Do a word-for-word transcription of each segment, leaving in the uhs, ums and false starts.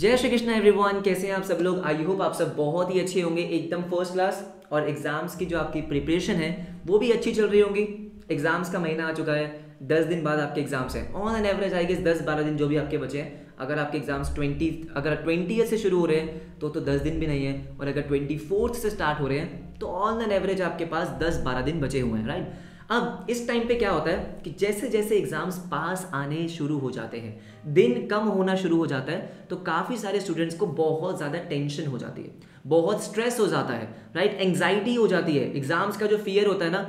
जय श्री कृष्णा एवरीवन, कैसे हैं आप सब लोग। आई होप आप सब बहुत ही अच्छे होंगे, एकदम फर्स्ट क्लास। और एग्जाम्स की जो आपकी प्रिपरेशन है वो भी अच्छी चल रही होगी। एग्जाम्स का महीना आ चुका है, दस दिन बाद आपके एग्जाम्स हैं। On an average I guess दस बारह दिन जो भी आपके बचे हैं। अगर आपके एग्जाम्स ट्वेंटी अगर ट्वेंटी से शुरू हो रहे हैं तो तो दस दिन भी नहीं है, और अगर ट्वेंटी फोर्थ से स्टार्ट हो रहे हैं तो ऑन एन एवरेज आपके पास दस बारह दिन बचे हुए हैं, राइट। अब इस टाइम पे क्या होता है कि जैसे जैसे एग्जाम्स पास आने शुरू हो जाते हैं, दिन कम होना शुरू हो जाता है, तो काफ़ी सारे स्टूडेंट्स को बहुत ज़्यादा टेंशन हो जाती है, बहुत स्ट्रेस हो जाता है, राइट। एंग्जाइटी हो जाती है, एग्ज़ाम्स का जो फियर होता है ना,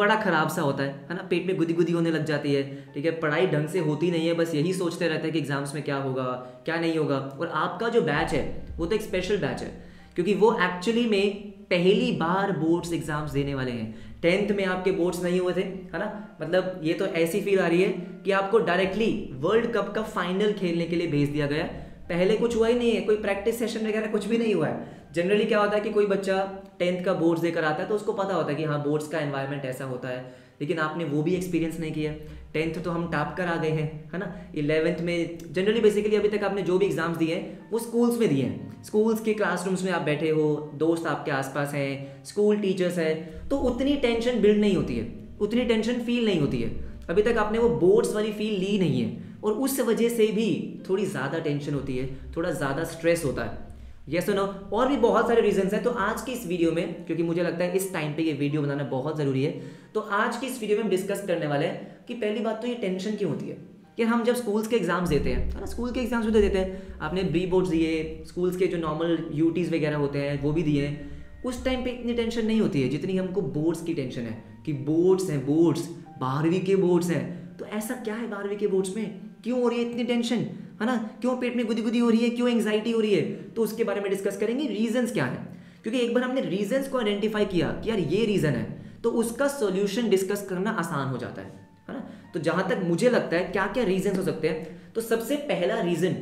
बड़ा ख़राब सा होता है है ना। पेट में गुदी गुदी होने लग जाती है, ठीक है। पढ़ाई ढंग से होती नहीं है, बस यही सोचते रहते हैं कि एग्ज़ाम्स में क्या होगा क्या नहीं होगा। और आपका जो बैच है वो तो एक स्पेशल बैच है, क्योंकि वो एक्चुअली में पहली बार बोर्ड्स एग्जाम्स देने वाले हैं। टेंथ में आपके बोर्ड्स नहीं हुए थे, है ना। मतलब ये तो ऐसी फील आ रही है कि आपको डायरेक्टली वर्ल्ड कप का फाइनल खेलने के लिए भेज दिया गया। पहले कुछ हुआ ही नहीं है, कोई प्रैक्टिस सेशन वगैरह कुछ भी नहीं हुआ है। जनरली क्या होता है कि कोई बच्चा टेंथ का बोर्ड्स देकर आता है तो उसको पता होता है कि हाँ बोर्ड्स का एनवायरनमेंट ऐसा होता है, लेकिन आपने वो भी एक्सपीरियंस नहीं किया। टेंथ तो हम टॉप कर आ गए हैं, है ना। इलेवेंथ में जनरली बेसिकली अभी तक आपने जो भी एग्जाम्स दिए हैं वो स्कूल्स में दिए हैं, स्कूल्स के क्लासरूम्स में आप बैठे हो, दोस्त आपके आसपास हैं, स्कूल टीचर्स हैं, तो उतनी टेंशन बिल्ड नहीं होती है, उतनी टेंशन फील नहीं होती है। अभी तक आपने वो बोर्ड्स वाली फील ली नहीं है, और उस वजह से भी थोड़ी ज़्यादा टेंशन होती है, थोड़ा ज़्यादा स्ट्रेस होता है। यस और नो, और भी बहुत सारे रीजंस हैं। तो आज की इस वीडियो में, क्योंकि मुझे लगता है इस टाइम पे ये वीडियो बनाना बहुत ज़रूरी है, तो आज की इस वीडियो में हम डिस्कस करने वाले हैं कि पहली बात तो ये टेंशन क्यों होती है कि हम जब स्कूल्स के एग्जाम्स देते हैं, है ना। स्कूल के एग्जाम्स भी तो देते हैं, आपने प्री बोर्ड्स दिए, स्कूल्स के जो नॉर्मल यूटीज़ वगैरह होते हैं वो भी दिए हैं। उस टाइम पे इतनी टेंशन नहीं होती है जितनी हमको बोर्ड्स की टेंशन है कि बोर्ड्स हैं, बोर्ड्स बारहवीं के बोर्ड्स हैं, तो ऐसा क्या है बारहवीं के बोर्ड्स में, क्यों हो रही है इतनी टेंशन, है ना, क्यों पेट में गुदी गुदी हो रही है, क्यों एंग्जाइटी हो रही है। तो उसके बारे में डिस्कस करेंगे, रीजंस क्या है, क्योंकि एक बार हमने रीजंस को आइडेंटिफाई किया कि यार ये रीज़न है, तो उसका सॉल्यूशन डिस्कस करना आसान हो जाता है, है ना। तो जहाँ तक मुझे लगता है क्या क्या रीजंस हो सकते हैं, तो सबसे पहला रीज़न,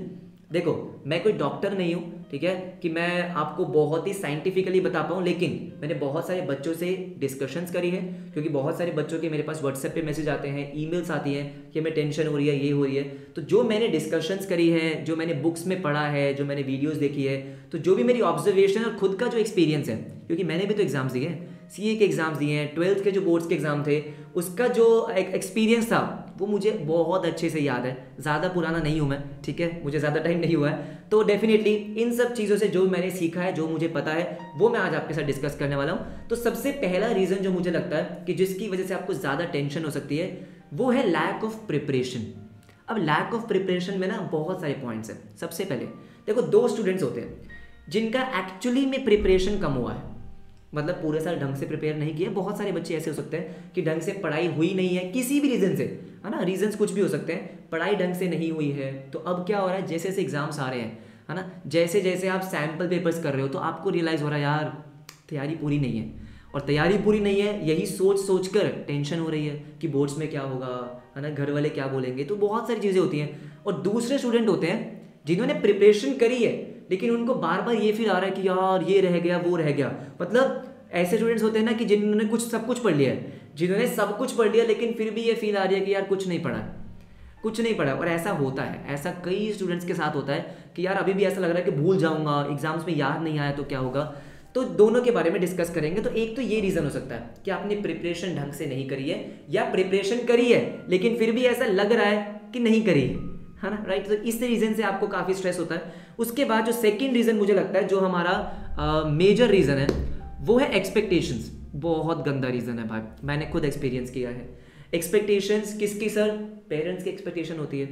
देखो मैं कोई डॉक्टर नहीं हूँ, ठीक है, कि मैं आपको बहुत ही साइंटिफिकली बता पाऊँ, लेकिन मैंने बहुत सारे बच्चों से डिस्कशंस करी है, क्योंकि बहुत सारे बच्चों के मेरे पास व्हाट्सएप पे मैसेज आते हैं, ईमेल्स आती हैं कि हमें टेंशन हो रही है, ये हो रही है। तो जो मैंने डिस्कशंस करी है, जो मैंने बुक्स में पढ़ा है, जो मैंने वीडियोज़ देखी है, तो जो भी मेरी ऑब्जर्वेशन और खुद का जो एक्सपीरियंस है, क्योंकि मैंने भी तो एग्ज़ाम्स दिए हैं, सी ए के एग्ज़ाम्स दिए हैं, ट्वेल्थ के जो बोर्ड्स के एग्ज़ाम थे उसका जो एक एक्सपीरियंस था वो मुझे बहुत अच्छे से याद है। ज़्यादा पुराना नहीं हूँ मैं, ठीक है, मुझे ज़्यादा टाइम नहीं हुआ है। तो डेफिनेटली इन सब चीज़ों से जो मैंने सीखा है, जो मुझे पता है, वो मैं आज आपके साथ डिस्कस करने वाला हूँ। तो सबसे पहला रीज़न जो मुझे लगता है कि जिसकी वजह से आपको ज़्यादा टेंशन हो सकती है, वो है लैक ऑफ प्रिपरेशन। अब लैक ऑफ प्रिपरेशन में ना बहुत सारे पॉइंट्स हैं। सबसे पहले देखो, दो स्टूडेंट्स होते हैं जिनका एक्चुअली में प्रिपरेशन कम हुआ है, मतलब पूरे साल ढंग से प्रिपेयर नहीं किया। बहुत सारे बच्चे ऐसे हो सकते हैं कि ढंग से पढ़ाई हुई नहीं है किसी भी रीज़न से, है ना। रीजंस कुछ भी हो सकते हैं, पढ़ाई ढंग से नहीं हुई है, तो अब क्या हो रहा है, जैसे जैसे एग्जाम्स आ रहे हैं, है ना, जैसे जैसे आप सैम्पल पेपर्स कर रहे हो, तो आपको रियलाइज़ हो रहा है यार तैयारी पूरी नहीं है, और तैयारी पूरी नहीं है यही सोच सोच कर टेंशन हो रही है कि बोर्ड्स में क्या होगा, है ना, घर वाले क्या बोलेंगे। तो बहुत सारी चीज़ें होती हैं। और दूसरे स्टूडेंट होते हैं जिन्होंने प्रिपरेशन करी है, लेकिन उनको बार बार ये फील आ रहा है कि यार ये रह गया, वो रह गया। मतलब ऐसे स्टूडेंट्स होते हैं ना कि जिन्होंने कुछ सब कुछ पढ़ लिया है, जिन्होंने सब कुछ पढ़ लिया, लेकिन फिर भी ये फील आ रही है कि यार कुछ नहीं पढ़ा, कुछ नहीं पढ़ा। और ऐसा होता है, ऐसा कई स्टूडेंट्स के साथ होता है कि यार अभी भी ऐसा लग रहा है कि भूल जाऊँगा, एग्जाम्स में याद नहीं आया तो क्या होगा। तो दोनों के बारे में डिस्कस करेंगे। तो एक तो ये रीज़न हो सकता है कि आपने प्रिपरेशन ढंग से नहीं करी है, या प्रिपरेशन करी है लेकिन फिर भी ऐसा लग रहा है कि नहीं करी है, है ना, राइट। तो इस रीज़न से आपको काफ़ी स्ट्रेस होता है। उसके बाद जो सेकंड रीज़न मुझे लगता है, जो हमारा मेजर रीज़न है, वो है एक्सपेक्टेशंस। बहुत गंदा रीज़न है भाई, मैंने खुद एक्सपीरियंस किया है। एक्सपेक्टेशंस किसकी सर? पेरेंट्स की एक्सपेक्टेशन होती है,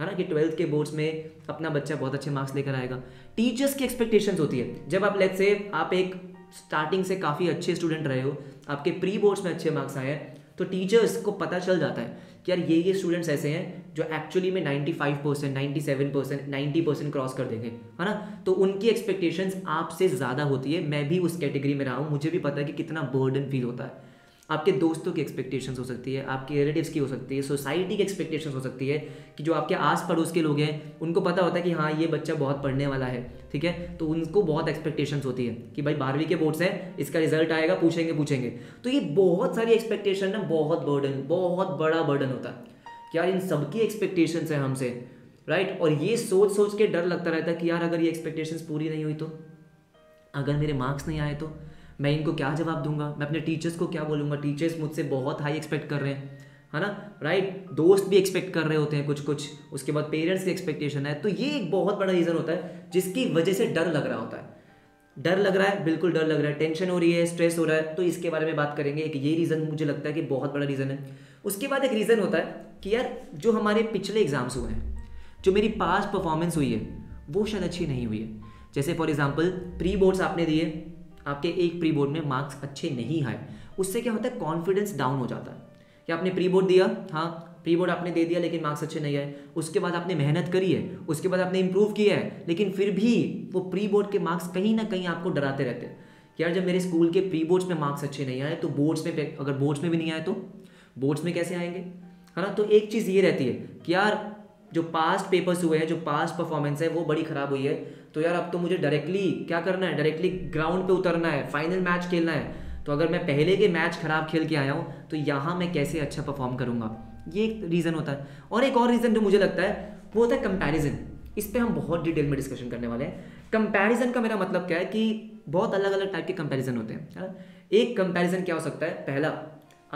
है ना, कि ट्वेल्थ के बोर्ड्स में अपना बच्चा बहुत अच्छे मार्क्स लेकर आएगा। टीचर्स की एक्सपेक्टेशंस होती है। जब आप लेट्स से आप एक स्टार्टिंग से काफ़ी अच्छे स्टूडेंट रहे हो, आपके प्री बोर्ड्स में अच्छे मार्क्स आए हैं, तो टीचर्स को पता चल जाता है कि यार ये ये स्टूडेंट्स ऐसे हैं जो एक्चुअली में ninety five percent, ninety seven percent, ninety percent cross कर देंगे, है ना। तो उनकी एक्सपेक्टेशंस आपसे ज़्यादा होती है। मैं भी उस कैटेगरी में रहा हूँ, मुझे भी पता है कि कितना बर्डन फील होता है। आपके दोस्तों की एक्सपेक्टेशंस हो सकती है, आपके रिलेटिव्स की हो सकती है, सोसाइटी की एक्सपेक्टेशंस हो सकती है, कि जो आपके आस पड़ोस के लोग हैं उनको पता होता है कि हाँ ये बच्चा बहुत पढ़ने वाला है, ठीक है, तो उनको बहुत एक्सपेक्टेशंस होती है कि भाई बारहवीं के बोर्ड्स हैं, इसका रिजल्ट आएगा, पूछेंगे पूछेंगे तो ये बहुत सारी एक्सपेक्टेशन ना, बहुत बर्डन, बहुत बड़ा बर्डन होता है कि यार इन सबकी एक्सपेक्टेशंस हैं हमसे, राइट। और ये सोच सोच के डर लगता रहता है कि यार अगर ये एक्सपेक्टेशंस पूरी नहीं हुई तो, अगर मेरे मार्क्स नहीं आए तो मैं इनको क्या जवाब दूंगा, मैं अपने टीचर्स को क्या बोलूँगा, टीचर्स मुझसे बहुत हाई एक्सपेक्ट कर रहे हैं, है ना, राइट। दोस्त भी एक्सपेक्ट कर रहे होते हैं कुछ कुछ, उसके बाद पेरेंट्स की एक्सपेक्टेशन है, तो ये एक बहुत बड़ा रीज़न होता है जिसकी वजह से डर लग रहा होता है, डर लग रहा है, बिल्कुल डर लग रहा है, टेंशन हो रही है, स्ट्रेस हो रहा है, तो इसके बारे में बात करेंगे। एक ये रीज़न मुझे लगता है कि बहुत बड़ा रीज़न है। उसके बाद एक रीज़न होता है कि यार जो हमारे पिछले एग्ज़ाम्स हुए हैं, जो मेरी पास्ट परफॉर्मेंस हुई है वो शायद अच्छी नहीं हुई है। जैसे फॉर एग्जांपल प्री बोर्ड्स आपने दिए, आपके एक प्री बोर्ड में मार्क्स अच्छे नहीं आए, उससे क्या होता है कॉन्फिडेंस डाउन हो जाता है कि आपने प्री बोर्ड दिया, हाँ प्री बोर्ड आपने दे दिया लेकिन मार्क्स अच्छे नहीं आए, उसके बाद आपने मेहनत करी है, उसके बाद आपने इम्प्रूव किया है, लेकिन फिर भी वो प्री बोर्ड के मार्क्स कहीं ना कहीं आपको डराते रहते हैं कि यार जब मेरे स्कूल के प्री बोर्ड्स में मार्क्स अच्छे नहीं आए तो बोर्ड्स में, अगर बोर्ड्स में भी नहीं आए तो बोर्ड्स में कैसे आएंगे, है ना। तो एक चीज़ ये रहती है कि यार जो पास्ट पेपर्स हुए हैं, जो पास्ट परफॉर्मेंस है वो बड़ी ख़राब हुई है, तो यार अब तो मुझे डायरेक्टली क्या करना है, डायरेक्टली ग्राउंड पे उतरना है, फाइनल मैच खेलना है, तो अगर मैं पहले के मैच ख़राब खेल के आया हूँ तो यहाँ मैं कैसे अच्छा परफॉर्म करूँगा, ये एक रीज़न होता है। और एक और रीज़न जो मुझे लगता है वो होता है कंपैरिजन। इस पर हम बहुत डिटेल में डिस्कशन करने वाले हैं। कंपैरिजन का मेरा मतलब क्या है कि बहुत अलग अलग टाइप के कंपैरिजन होते हैं। एक कंपैरिजन क्या हो सकता है, पहला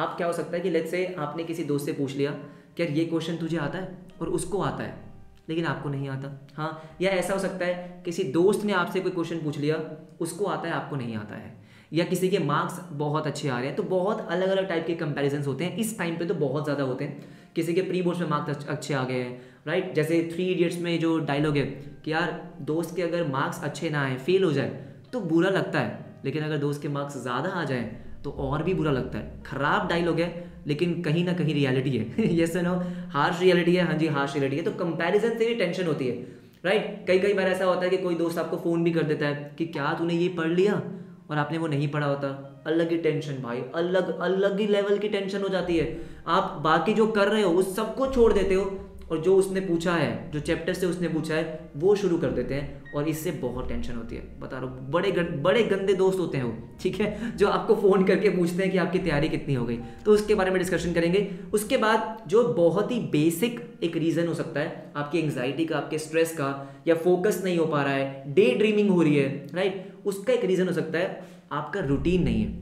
आप क्या हो सकता है कि लेट्स से आपने किसी दोस्त से पूछ लिया कि यार ये क्वेश्चन तुझे आता है और उसको आता है लेकिन आपको नहीं आता, हाँ। या ऐसा हो सकता है किसी दोस्त ने आपसे कोई क्वेश्चन पूछ लिया, उसको आता है आपको नहीं आता है, या किसी के मार्क्स बहुत अच्छे आ रहे हैं। तो बहुत अलग अलग टाइप के कंपैरिजंस होते हैं इस टाइम पे, तो बहुत ज़्यादा होते हैं। किसी के प्री बोर्ड्स में मार्क्स अच्छे आ गए हैं, राइट। जैसे थ्री इडियट्स में जो डायलॉग है कि यार दोस्त के अगर मार्क्स अच्छे ना आए, फेल हो जाए तो बुरा लगता है, लेकिन अगर दोस्त के मार्क्स ज़्यादा आ जाएँ तो और भी बुरा लगता है। ख़राब डायलॉग है लेकिन कहीं ना कहीं रियलिटी है, यस नो, हार्श रियलिटी है, हाँ जी हार्श रियलिटी है। तो कंपैरिजन से भी टेंशन होती है, राइट। कई कई बार ऐसा होता है कि कोई दोस्त आपको फ़ोन भी कर देता है कि क्या तूने ये पढ़ लिया और आपने वो नहीं पढ़ा होता, अलग ही टेंशन भाई, अलग अलग ही लेवल की टेंशन हो जाती है। आप बाकी जो कर रहे हो उस सबको छोड़ देते हो और जो उसने पूछा है, जो चैप्टर से उसने पूछा है वो शुरू कर देते हैं, और इससे बहुत टेंशन होती है, बता रहा हूँ। बड़े गं, बड़े गंदे दोस्त होते हैं वो, ठीक है, जो आपको फ़ोन करके पूछते हैं कि आपकी तैयारी कितनी हो गई, तो उसके बारे में डिस्कशन करेंगे। उसके बाद जो बहुत ही बेसिक एक रीज़न हो सकता है आपकी एंग्जाइटी का, आपके स्ट्रेस का, या फोकस नहीं हो पा रहा है, डे ड्रीमिंग हो रही है, राइट, उसका एक रीज़न हो सकता है आपका रूटीन नहीं है,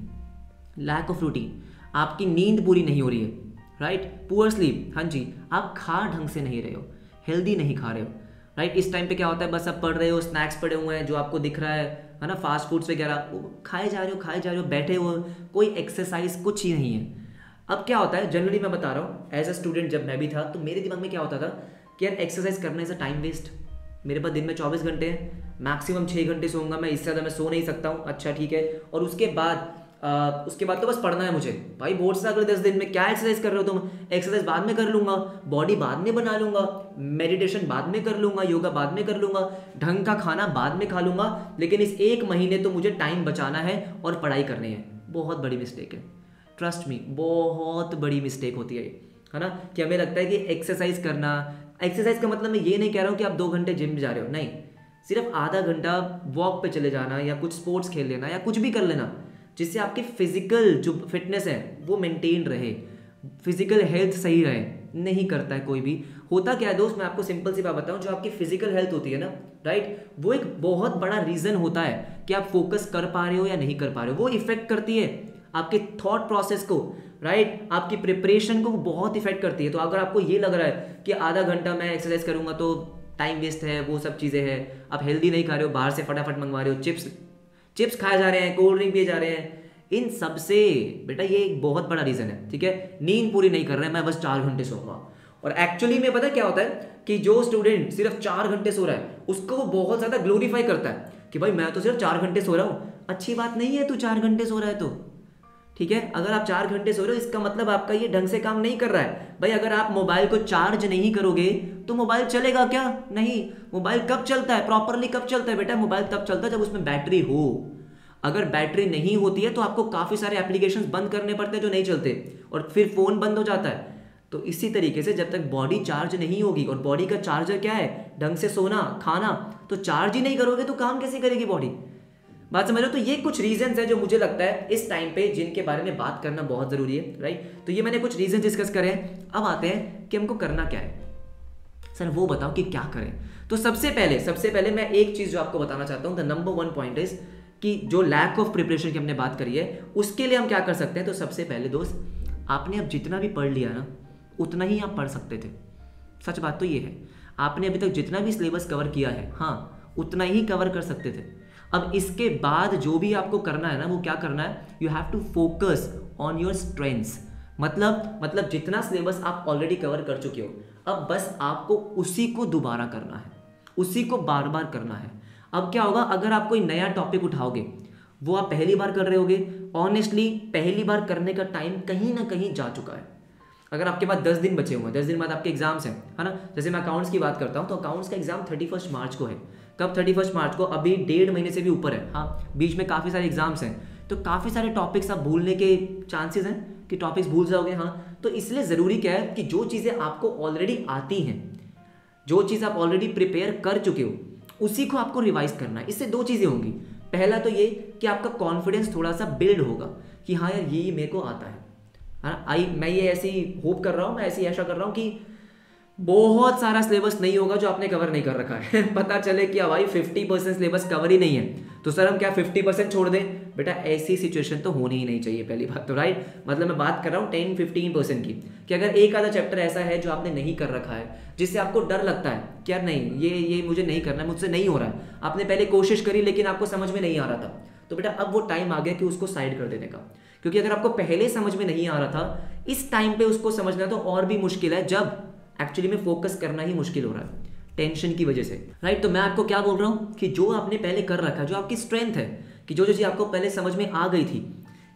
लैक ऑफ रूटीन, आपकी नींद पूरी नहीं हो रही है, राइट, पुअर स्लीप, हाँ जी, आप खा ढंग से नहीं रहे हो, हेल्दी नहीं खा रहे हो, राइट right? इस टाइम पे क्या होता है बस आप पढ़ रहे हो, स्नैक्स पड़े हुए हैं जो आपको दिख रहा है है ना, फास्ट फूड्स वगैरह खाए जा रहे हो खाए जा रहे हो बैठे हो, कोई एक्सरसाइज कुछ ही नहीं है। अब क्या होता है, जनरली मैं बता रहा हूँ, एज अ स्टूडेंट जब मैं भी था तो मेरे दिमाग में क्या होता था कि यार एक्सरसाइज करने से टाइम वेस्ट, मेरे पास दिन में चौबीस घंटे हैं, मैक्सिमम छः घंटे सोऊंगा मैं, इससे ज़्यादा मैं सो नहीं सकता हूँ, अच्छा ठीक है। और उसके बाद आ, उसके बाद तो बस पढ़ना है मुझे, भाई बोर्ड से अगले दस दिन में क्या एक्सरसाइज कर रहे हो तुम, एक्सरसाइज बाद में कर लूँगा, बॉडी बाद में बना लूँगा, मेडिटेशन बाद में कर लूँगा, योगा बाद में कर लूँगा, ढंग का खाना बाद में खा लूँगा, लेकिन इस एक महीने तो मुझे टाइम बचाना है और पढ़ाई करनी है। बहुत बड़ी मिस्टेक है, ट्रस्ट मी, बहुत बड़ी मिस्टेक होती है, है ना, कि हमें लगता है कि एक्सरसाइज करना, एक्सरसाइज का मतलब मैं ये नहीं कह रहा हूँ कि आप दो घंटे जिम जा रहे हो, नहीं, सिर्फ आधा घंटा वॉक पर चले जाना या कुछ स्पोर्ट्स खेल लेना या कुछ भी कर लेना जिससे आपके फिजिकल जो फिटनेस है वो मेंटेन रहे, फिजिकल हेल्थ सही रहे। नहीं करता है कोई भी। होता क्या है दोस्त, मैं आपको सिंपल सी बात बताऊं, जो आपकी फिजिकल हेल्थ होती है ना, राइट, वो एक बहुत बड़ा रीज़न होता है कि आप फोकस कर पा रहे हो या नहीं कर पा रहे हो। वो इफेक्ट करती है आपके थॉट प्रोसेस को, राइट, आपकी प्रिपरेशन को बहुत इफेक्ट करती है। तो अगर आपको ये लग रहा है कि आधा घंटा मैं एक्सरसाइज करूँगा तो टाइम वेस्ट है, वो सब चीज़ें हैं, आप हेल्दी नहीं खा रहे हो, बाहर से फटाफट मंगवा रहे हो, चिप्स चिप्स खाए जा रहे हैं, कोल्ड ड्रिंक पिए जा रहे हैं, इन सब से बेटा ये एक बहुत बड़ा रीज़न है, ठीक है। नींद पूरी नहीं कर रहे हैं, मैं बस चार घंटे सोऊंगा, और एक्चुअली में पता क्या होता है कि जो स्टूडेंट सिर्फ चार घंटे सो रहा है उसको वो बहुत ज़्यादा ग्लोरीफाई करता है कि भाई मैं तो सिर्फ चार घंटे सो रहा हूँ। अच्छी बात नहीं है तू चार घंटे सो रहा है तो, ठीक है, अगर आप चार घंटे सो रहे हो इसका मतलब आपका ये ढंग से काम नहीं कर रहा है। भाई अगर आप मोबाइल को चार्ज नहीं करोगे तो मोबाइल चलेगा क्या? नहीं। मोबाइल कब चलता है प्रॉपरली? कब चलता है बेटा? मोबाइल तब चलता है जब उसमें बैटरी हो। अगर बैटरी नहीं होती है तो आपको काफ़ी सारे एप्लीकेशंस बंद करने पड़ते हैं जो नहीं चलते, और फिर फ़ोन बंद हो जाता है। तो इसी तरीके से जब तक बॉडी चार्ज नहीं होगी, और बॉडी का चार्जर क्या है? ढंग से सोना, खाना। तो चार्ज ही नहीं करोगे तो काम कैसे करेगी बॉडी? बात समझो। तो ये कुछ रीजंस हैं जो मुझे लगता है इस टाइम पे जिनके बारे में बात करना बहुत ज़रूरी है, राइट। तो ये मैंने कुछ रीजंस डिस्कस करे हैं। अब आते हैं कि हमको करना क्या है। सर वो बताओ कि क्या करें। तो सबसे पहले सबसे पहले मैं एक चीज़ जो आपको बताना चाहता हूँ, the number one point is कि जो लैक ऑफ प्रिपरेशन की हमने बात करी है उसके लिए हम क्या कर सकते हैं। तो सबसे पहले दोस्त, आपने अब जितना भी पढ़ लिया ना उतना ही आप पढ़ सकते थे, सच बात तो ये है। आपने अभी तक जितना भी सिलेबस कवर किया है, हाँ, उतना ही कवर कर सकते थे। अब इसके बाद जो भी आपको करना है ना, वो क्या करना है, you have to focus on your strengths. मतलब मतलब जितना सिलेबस आप ऑलरेडी कवर कर चुके हो, अब बस आपको उसी को दोबारा करना है, उसी को बार बार करना है। अब क्या होगा, अगर आप कोई नया टॉपिक उठाओगे, वो आप पहली बार कर रहे होगे, ऑनेस्टली पहली बार करने का टाइम कहीं ना कहीं जा चुका है। अगर आपके पास दस दिन बचे हुए हैं, दस दिन बाद आपके एग्जाम्स हैं, है ना। जैसे मैं अकाउंट्स की बात करता हूँ तो अकाउंट्स का एग्जाम थर्टी फर्स्ट मार्च को है। कब? थर्टी फर्स्ट मार्च को, अभी डेढ़ महीने से भी ऊपर है। हाँ, बीच में काफ़ी सारे एग्जाम्स हैं, तो काफ़ी सारे टॉपिक्स आप भूलने के चांसेस हैं कि टॉपिक्स भूल जाओगे। हाँ, तो इसलिए ज़रूरी क्या है कि जो चीज़ें आपको ऑलरेडी आती हैं, जो चीज़ आप ऑलरेडी प्रिपेयर कर चुके हो, उसी को आपको रिवाइज करना है। इससे दो चीज़ें होंगी। पहला तो ये कि आपका कॉन्फिडेंस थोड़ा सा बिल्ड होगा कि हाँ यार, ये मेरे को आता है, है ना। आई मैं ये ऐसी होप कर रहा हूँ, मैं ऐसी आशा कर रहा हूँ कि बहुत सारा सिलेबस नहीं होगा जो आपने कवर नहीं कर रखा है। पता चले कि भाई फिफ्टी परसेंट सिलेबस कवर ही नहीं है, तो सर हम क्या फिफ्टी परसेंट छोड़ दें? बेटा ऐसी सिचुएशन तो होनी ही नहीं चाहिए, पहली बात तो, राइट। मतलब मैं बात कर रहा हूँ टेन फिफ्टीन परसेंट की, कि अगर एक आधा चैप्टर ऐसा है जो आपने नहीं कर रखा है, जिससे आपको डर लगता है कि यार नहीं, ये ये मुझे नहीं करना है, मुझसे नहीं हो रहा है, आपने पहले कोशिश करी लेकिन आपको समझ में नहीं आ रहा था, तो बेटा अब वो टाइम आ गया कि उसको साइड कर देने का। क्योंकि अगर आपको पहले समझ में नहीं आ रहा था, इस टाइम पर उसको समझना तो और भी मुश्किल है, जब एक्चुअली में फोकस करना ही मुश्किल हो रहा है टेंशन की वजह से, राइट। तो मैं आपको क्या बोल रहा हूँ कि जो आपने पहले कर रखा है, जो आपकी स्ट्रेंथ है, कि जो जो चीज़ आपको पहले समझ में आ गई थी,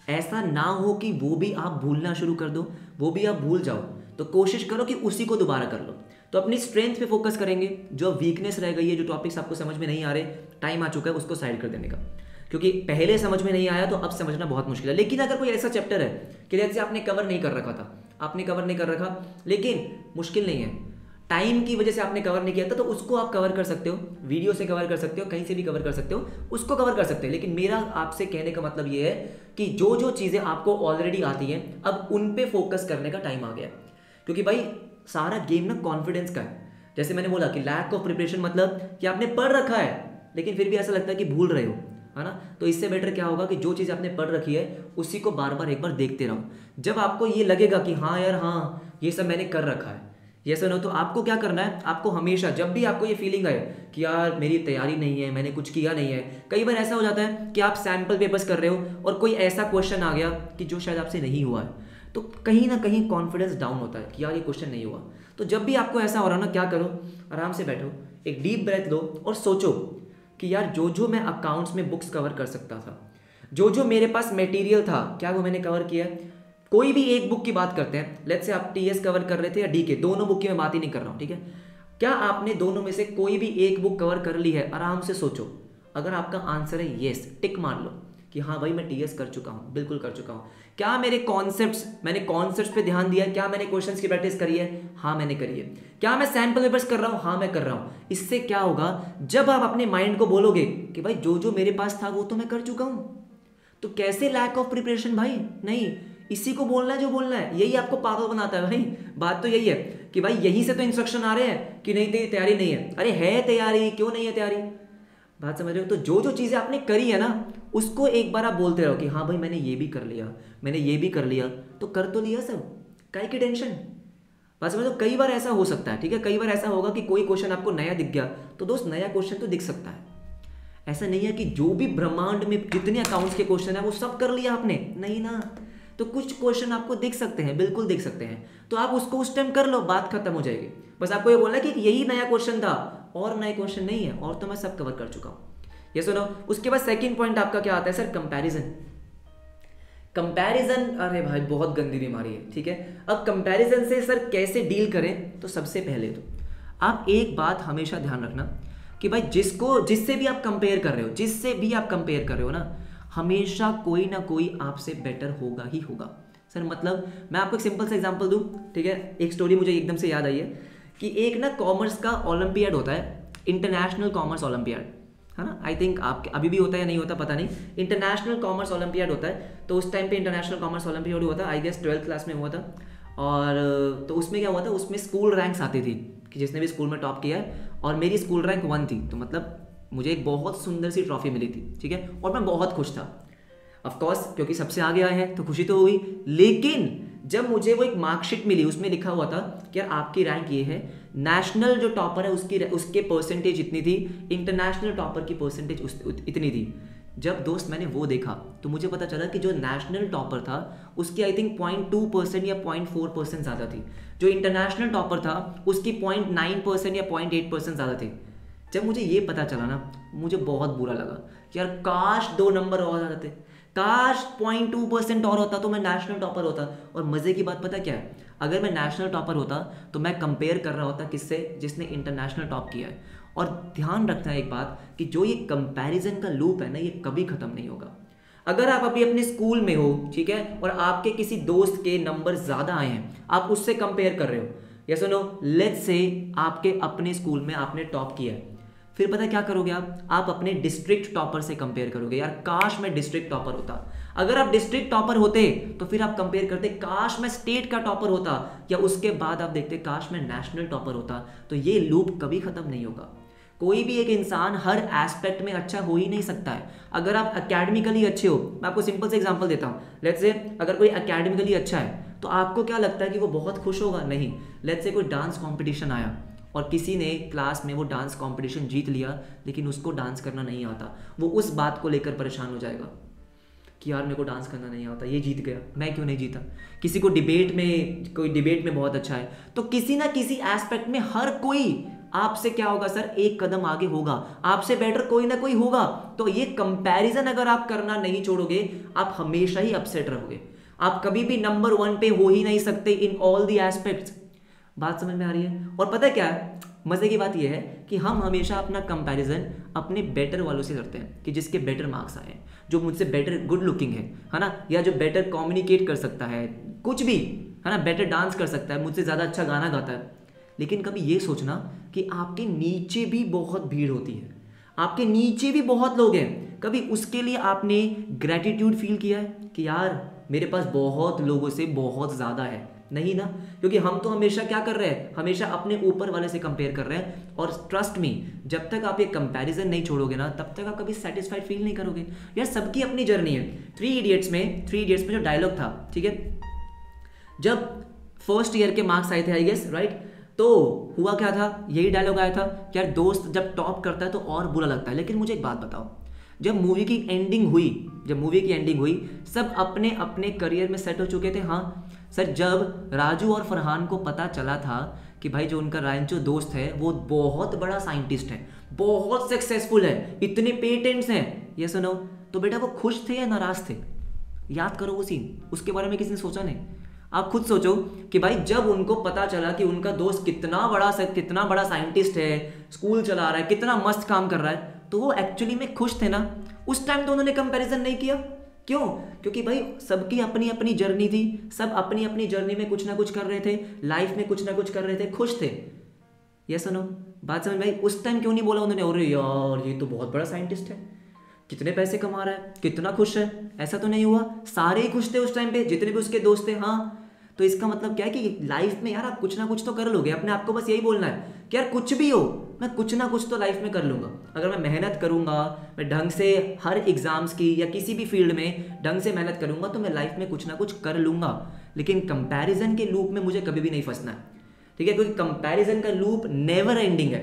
ऐसा ना हो कि वो भी आप भूलना शुरू कर दो, वो भी आप भूल जाओ। तो कोशिश करो कि उसी को दोबारा कर लो। तो अपनी स्ट्रेंथ पे फोकस करेंगे, जो वीकनेस रह गई है, जो टॉपिक्स आपको समझ में नहीं आ रहे, टाइम आ चुका है उसको साइड कर देने का। क्योंकि पहले समझ में नहीं आया तो अब समझना बहुत मुश्किल है। लेकिन अगर कोई ऐसा चैप्टर है कि जैसे आपने कवर नहीं कर रखा था, आपने कवर नहीं कर रखा, लेकिन मुश्किल नहीं है, टाइम की वजह से आपने कवर नहीं किया था, तो उसको आप कवर कर सकते हो, वीडियो से कवर कर सकते हो, कहीं से भी कवर कर सकते हो, उसको कवर कर सकते हो। लेकिन मेरा आपसे कहने का मतलब ये है कि जो जो चीज़ें आपको ऑलरेडी आती हैं, अब उन पे फोकस करने का टाइम आ गया। क्योंकि भाई सारा गेम ना कॉन्फिडेंस का है। जैसे मैंने बोला कि लैक ऑफ प्रिपरेशन मतलब कि आपने पढ़ रखा है लेकिन फिर भी ऐसा लगता है कि भूल रहे हो, है ना। तो इससे बेटर क्या होगा कि जो चीज़ आपने पढ़ रखी है उसी को बार बार एक बार देखते रहो। जब आपको ये लगेगा कि हाँ यार, हाँ ये सब मैंने कर रखा है, ये सब नो, तो आपको क्या करना है, आपको हमेशा जब भी आपको ये फीलिंग आए कि यार मेरी तैयारी नहीं है, मैंने कुछ किया नहीं है। कई बार ऐसा हो जाता है कि आप सैम्पल पेपर्स कर रहे हो और कोई ऐसा क्वेश्चन आ गया कि जो शायद आपसे नहीं हुआ है, तो कहीं ना कहीं कॉन्फिडेंस डाउन होता है कि यार ये क्वेश्चन नहीं हुआ। तो जब भी आपको ऐसा हो रहा ना, क्या करो, आराम से बैठो, एक डीप ब्रेथ लो और सोचो कि यार जो जो मैं अकाउंट्स में बुक्स कवर कर सकता था, जो जो मेरे पास मटेरियल था, क्या वो मैंने कवर किया है। कोई भी एक बुक की बात करते हैं, लेट्स से आप टी एस कवर कर रहे थे या डी के, दोनों बुक की मैं बात ही नहीं कर रहा हूँ, ठीक है। क्या आपने दोनों में से कोई भी एक बुक कवर कर ली है? आराम से सोचो। अगर आपका आंसर है येस, टिक मान लो कि हाँ भाई मैं टी एस कर चुका हूँ, बिल्कुल कर चुका हूँ। क्या मेरे कॉन्सेप्ट्स, मैंने कॉन्सेप्ट्स पे ध्यान दिया? क्या मैंने क्वेश्चंस की प्रैक्टिस करी है? हाँ मैंने करी है। क्या मैं सैम्पल पेपर्स कर रहा हूँ? हाँ मैं कर रहा हूँ। इससे क्या होगा, जब आप अपने माइंड को बोलोगे कि भाई जो जो मेरे पास था वो तो मैं कर चुका हूँ, तो कैसे लैक ऑफ प्रिपरेशन भाई? नहीं, इसी को बोलना है जो बोलना है। यही आपको पागल बनाता है भाई, बात तो यही है कि भाई यहीं से तो इंस्ट्रक्शन आ रहे हैं कि नहीं तेरी तैयारी नहीं है। अरे है तैयारी, क्यों नहीं है तैयारी, बात समझ रहे हो। तो जो जो चीज़ें आपने करी है ना, उसको एक बार आप बोलते रहो कि हाँ भाई मैंने ये भी कर लिया, मैंने ये भी कर लिया, तो कर तो लिया सब, काहे की टेंशन, बात समझ लो। कई बार ऐसा हो सकता है, ठीक है, कई बार ऐसा होगा कि कोई क्वेश्चन आपको नया दिख गया, तो दोस्त नया क्वेश्चन तो दिख सकता है। ऐसा नहीं है कि जो भी ब्रह्मांड में जितने अकाउंट्स के क्वेश्चन है वो सब कर लिया आपने, नहीं ना। तो कुछ क्वेश्चन आपको दिख सकते हैं, बिल्कुल दिख सकते हैं, तो आप उसको उस टाइम कर लो, बात खत्म हो जाएगी। बस आपको ये बोलना है कि यही नया क्वेश्चन था और नए क्वेश्चन नहीं है, और तो मैं सब कवर कर चुका हूँ, ये सुनो। उसके बाद सेकंड पॉइंट आपका क्या आता है, सर कंपैरिजन। कंपैरिजन, अरे भाई बहुत गंदी बीमारी है, ठीक है। अब कंपैरिजन से सर कैसे डील करें, तो सबसे पहले तो आप एक बात हमेशा ध्यान रखना कि भाई जिसको जिससे भी आप कंपेयर कर रहे हो, जिससे भी आप कंपेयर कर रहे हो ना, हमेशा कोई ना कोई आपसे बेटर होगा ही होगा। सर मतलब मैं आपको एक सिंपल सा एग्जांपल दूं, ठीक है। एक स्टोरी मुझे एकदम से याद आई है कि एक ना कॉमर्स का ओलंपियाड होता है, इंटरनेशनल कॉमर्स ओलंपियाड, है ना। आई थिंक आप अभी भी होता है या नहीं होता पता नहीं। इंटरनेशनल कॉमर्स ओलंपियाड होता है, तो उस टाइम पे इंटरनेशनल कॉमर्स ओलंपियाड हुआ था, आई गेस ट्वेल्थ क्लास में हुआ था। और तो उसमें क्या हुआ था, उसमें स्कूल रैंक्स आती थी, कि जिसने भी स्कूल में टॉप किया है, और मेरी स्कूल रैंक वन थी, तो मतलब मुझे एक बहुत सुंदर सी ट्रॉफी मिली थी, ठीक है, और मैं बहुत खुश था ऑफकोर्स, क्योंकि सबसे आगे आए हैं तो खुशी तो हुई। लेकिन जब मुझे वो एक मार्कशीट मिली, उसमें लिखा हुआ था कि यार आपकी रैंक ये है, नेशनल जो टॉपर है उसकी उसके परसेंटेज इतनी थी, इंटरनेशनल टॉपर की परसेंटेज उस इतनी थी। जब दोस्त मैंने वो देखा तो मुझे पता चला कि जो नेशनल टॉपर था उसकी I think point two percent या पॉइंट फोर परसेंट ज़्यादा थी, जो इंटरनेशनल टॉपर था उसकी पॉइंट नाइन परसेंट या पॉइंट एट परसेंट ज़्यादा थी। जब मुझे ये पता चला ना, मुझे बहुत बुरा लगा कि यार काश दो नंबर और आ जाते, काश पॉइंट टू परसेंट और होता तो मैं नेशनल टॉपर होता। और मज़े की बात पता क्या है, अगर मैं नेशनल टॉपर होता तो मैं कंपेयर कर रहा होता किससे, जिसने इंटरनेशनल टॉप किया है। और ध्यान रखना है एक बात कि जो ये कंपैरिजन का लूप है ना, ये कभी ख़त्म नहीं होगा। अगर आप अभी अपने स्कूल में हो, ठीक है, और आपके किसी दोस्त के नंबर ज़्यादा आए हैं, आप उससे कंपेयर कर रहे हो, या सुनो लेट्स से आपके अपने स्कूल में आपने टॉप किया है, फिर पता क्या करोगे आप आप अपने डिस्ट्रिक्ट टॉपर से कंपेयर करोगे, यार काश मैं डिस्ट्रिक्ट टॉपर होता। अगर आप डिस्ट्रिक्ट टॉपर होते तो फिर आप कंपेयर करते काश मैं स्टेट का टॉपर होता, या उसके बाद आप देखते काश मैं नेशनल टॉपर होता। तो ये लूप कभी ख़त्म नहीं होगा। कोई भी एक इंसान हर एस्पेक्ट में अच्छा हो ही नहीं सकता है। अगर आप एकेडमिकली अच्छे हो, मैं आपको सिंपल से एग्जांपल देता हूँ, लेट्स से अगर कोई एकेडमिकली अच्छा है तो आपको क्या लगता है कि वो बहुत खुश होगा? नहीं। लेट्स से कोई डांस कॉम्पिटिशन आया और किसी ने क्लास में वो डांस कॉम्पिटिशन जीत लिया, लेकिन उसको डांस करना नहीं आता, वो उस बात को लेकर परेशान हो जाएगा कि यार मेरे को डांस करना नहीं आता, ये जीत गया, मैं क्यों नहीं जीता। किसी को डिबेट में, कोई डिबेट में बहुत अच्छा है, तो किसी ना किसी एस्पेक्ट में हर कोई आपसे क्या होगा सर, एक कदम आगे होगा, आपसे बेटर कोई ना कोई होगा। तो ये कंपैरिजन अगर आप करना नहीं छोड़ोगे, आप हमेशा ही अपसेट रहोगे, आप कभी भी नंबर वन पे हो ही नहीं सकते इन ऑल दी एस्पेक्ट्स। बात समझ में आ रही है? और पता क्या है मज़े की बात यह है कि हम हमेशा अपना कंपैरिजन अपने बेटर वालों से करते हैं, कि जिसके बेटर मार्क्स आए, जो मुझसे बेटर गुड लुकिंग है है ना, या जो बेटर कम्युनिकेट कर सकता है, कुछ भी है ना, बेटर डांस कर सकता है, मुझसे ज़्यादा अच्छा गाना गाता है। लेकिन कभी ये सोचना कि आपके नीचे भी बहुत भीड़ होती है, आपके नीचे भी बहुत लोग हैं। कभी उसके लिए आपने ग्रैटिट्यूड फील किया है कि यार मेरे पास बहुत लोगों से बहुत ज़्यादा है? नहीं ना, क्योंकि हम तो हमेशा क्या कर रहे हैं, हमेशा अपने ऊपर वाले से कंपेयर कर रहे हैं। और ट्रस्ट मी, जब तक आप ये कंपैरिजन नहीं छोड़ोगे ना, तब तक आप कभी सेटिस्फाइड फील नहीं करोगे। यार सबकी अपनी जर्नी है। थ्री इडियट्स में थ्री इडियट्स में जो डायलॉग था, ठीक है, जब फर्स्ट ईयर के मार्क्स आए थे आई गेस, राइट, तो हुआ क्या था, यही डायलॉग आया था कि यार दोस्त जब टॉप करता है तो और बुरा लगता है। लेकिन मुझे एक बात बताओ, जब मूवी की एंडिंग हुई जब मूवी की एंडिंग हुई सब अपने अपने करियर में सेट हो चुके थे। हाँ सर, जब राजू और फरहान को पता चला था कि भाई जो उनका रायंचो दोस्त है वो बहुत बड़ा साइंटिस्ट है, बहुत सक्सेसफुल है, इतने पेटेंट्स हैं, ये सुनो, तो बेटा वो खुश थे या नाराज़ थे? याद करो वो सीन, उसके बारे में किसी ने सोचा नहीं। आप खुद सोचो कि भाई जब उनको पता चला कि उनका दोस्त कितना बड़ा कितना बड़ा साइंटिस्ट है, स्कूल चला रहा है, कितना मस्त काम कर रहा है, तो वो एक्चुअली में खुश थे ना उस टाइम। तो उन्होंने कंपैरिजन नहीं किया, क्यों? क्योंकि भाई सबकी अपनी अपनी जर्नी थी, सब अपनी अपनी जर्नी में कुछ ना कुछ कर रहे थे, लाइफ में कुछ ना कुछ कर रहे थे, खुश थे। ये सुनो बात समझ भाई, उस टाइम क्यों नहीं बोला उन्होंने, अरे यार ये तो बहुत बड़ा साइंटिस्ट है, कितने पैसे कमा रहा है, कितना खुश है? ऐसा तो नहीं हुआ, सारे ही खुश थे उस टाइम पे, जितने भी उसके दोस्त थे। हाँ, तो इसका मतलब क्या है कि लाइफ में यार आप कुछ ना कुछ तो कर लोगे। अपने आप को बस यही बोलना है कि यार कुछ भी हो, मैं कुछ ना कुछ तो लाइफ में कर लूँगा। अगर मैं मेहनत करूँगा, मैं ढंग से हर एग्ज़ाम्स की या किसी भी फील्ड में ढंग से मेहनत करूँगा, तो मैं लाइफ में कुछ ना कुछ कर लूँगा। लेकिन कंपैरिजन के लूप में मुझे कभी भी नहीं फंसना है, ठीक है, क्योंकि कंपैरिजन का लूप नेवर एंडिंग है,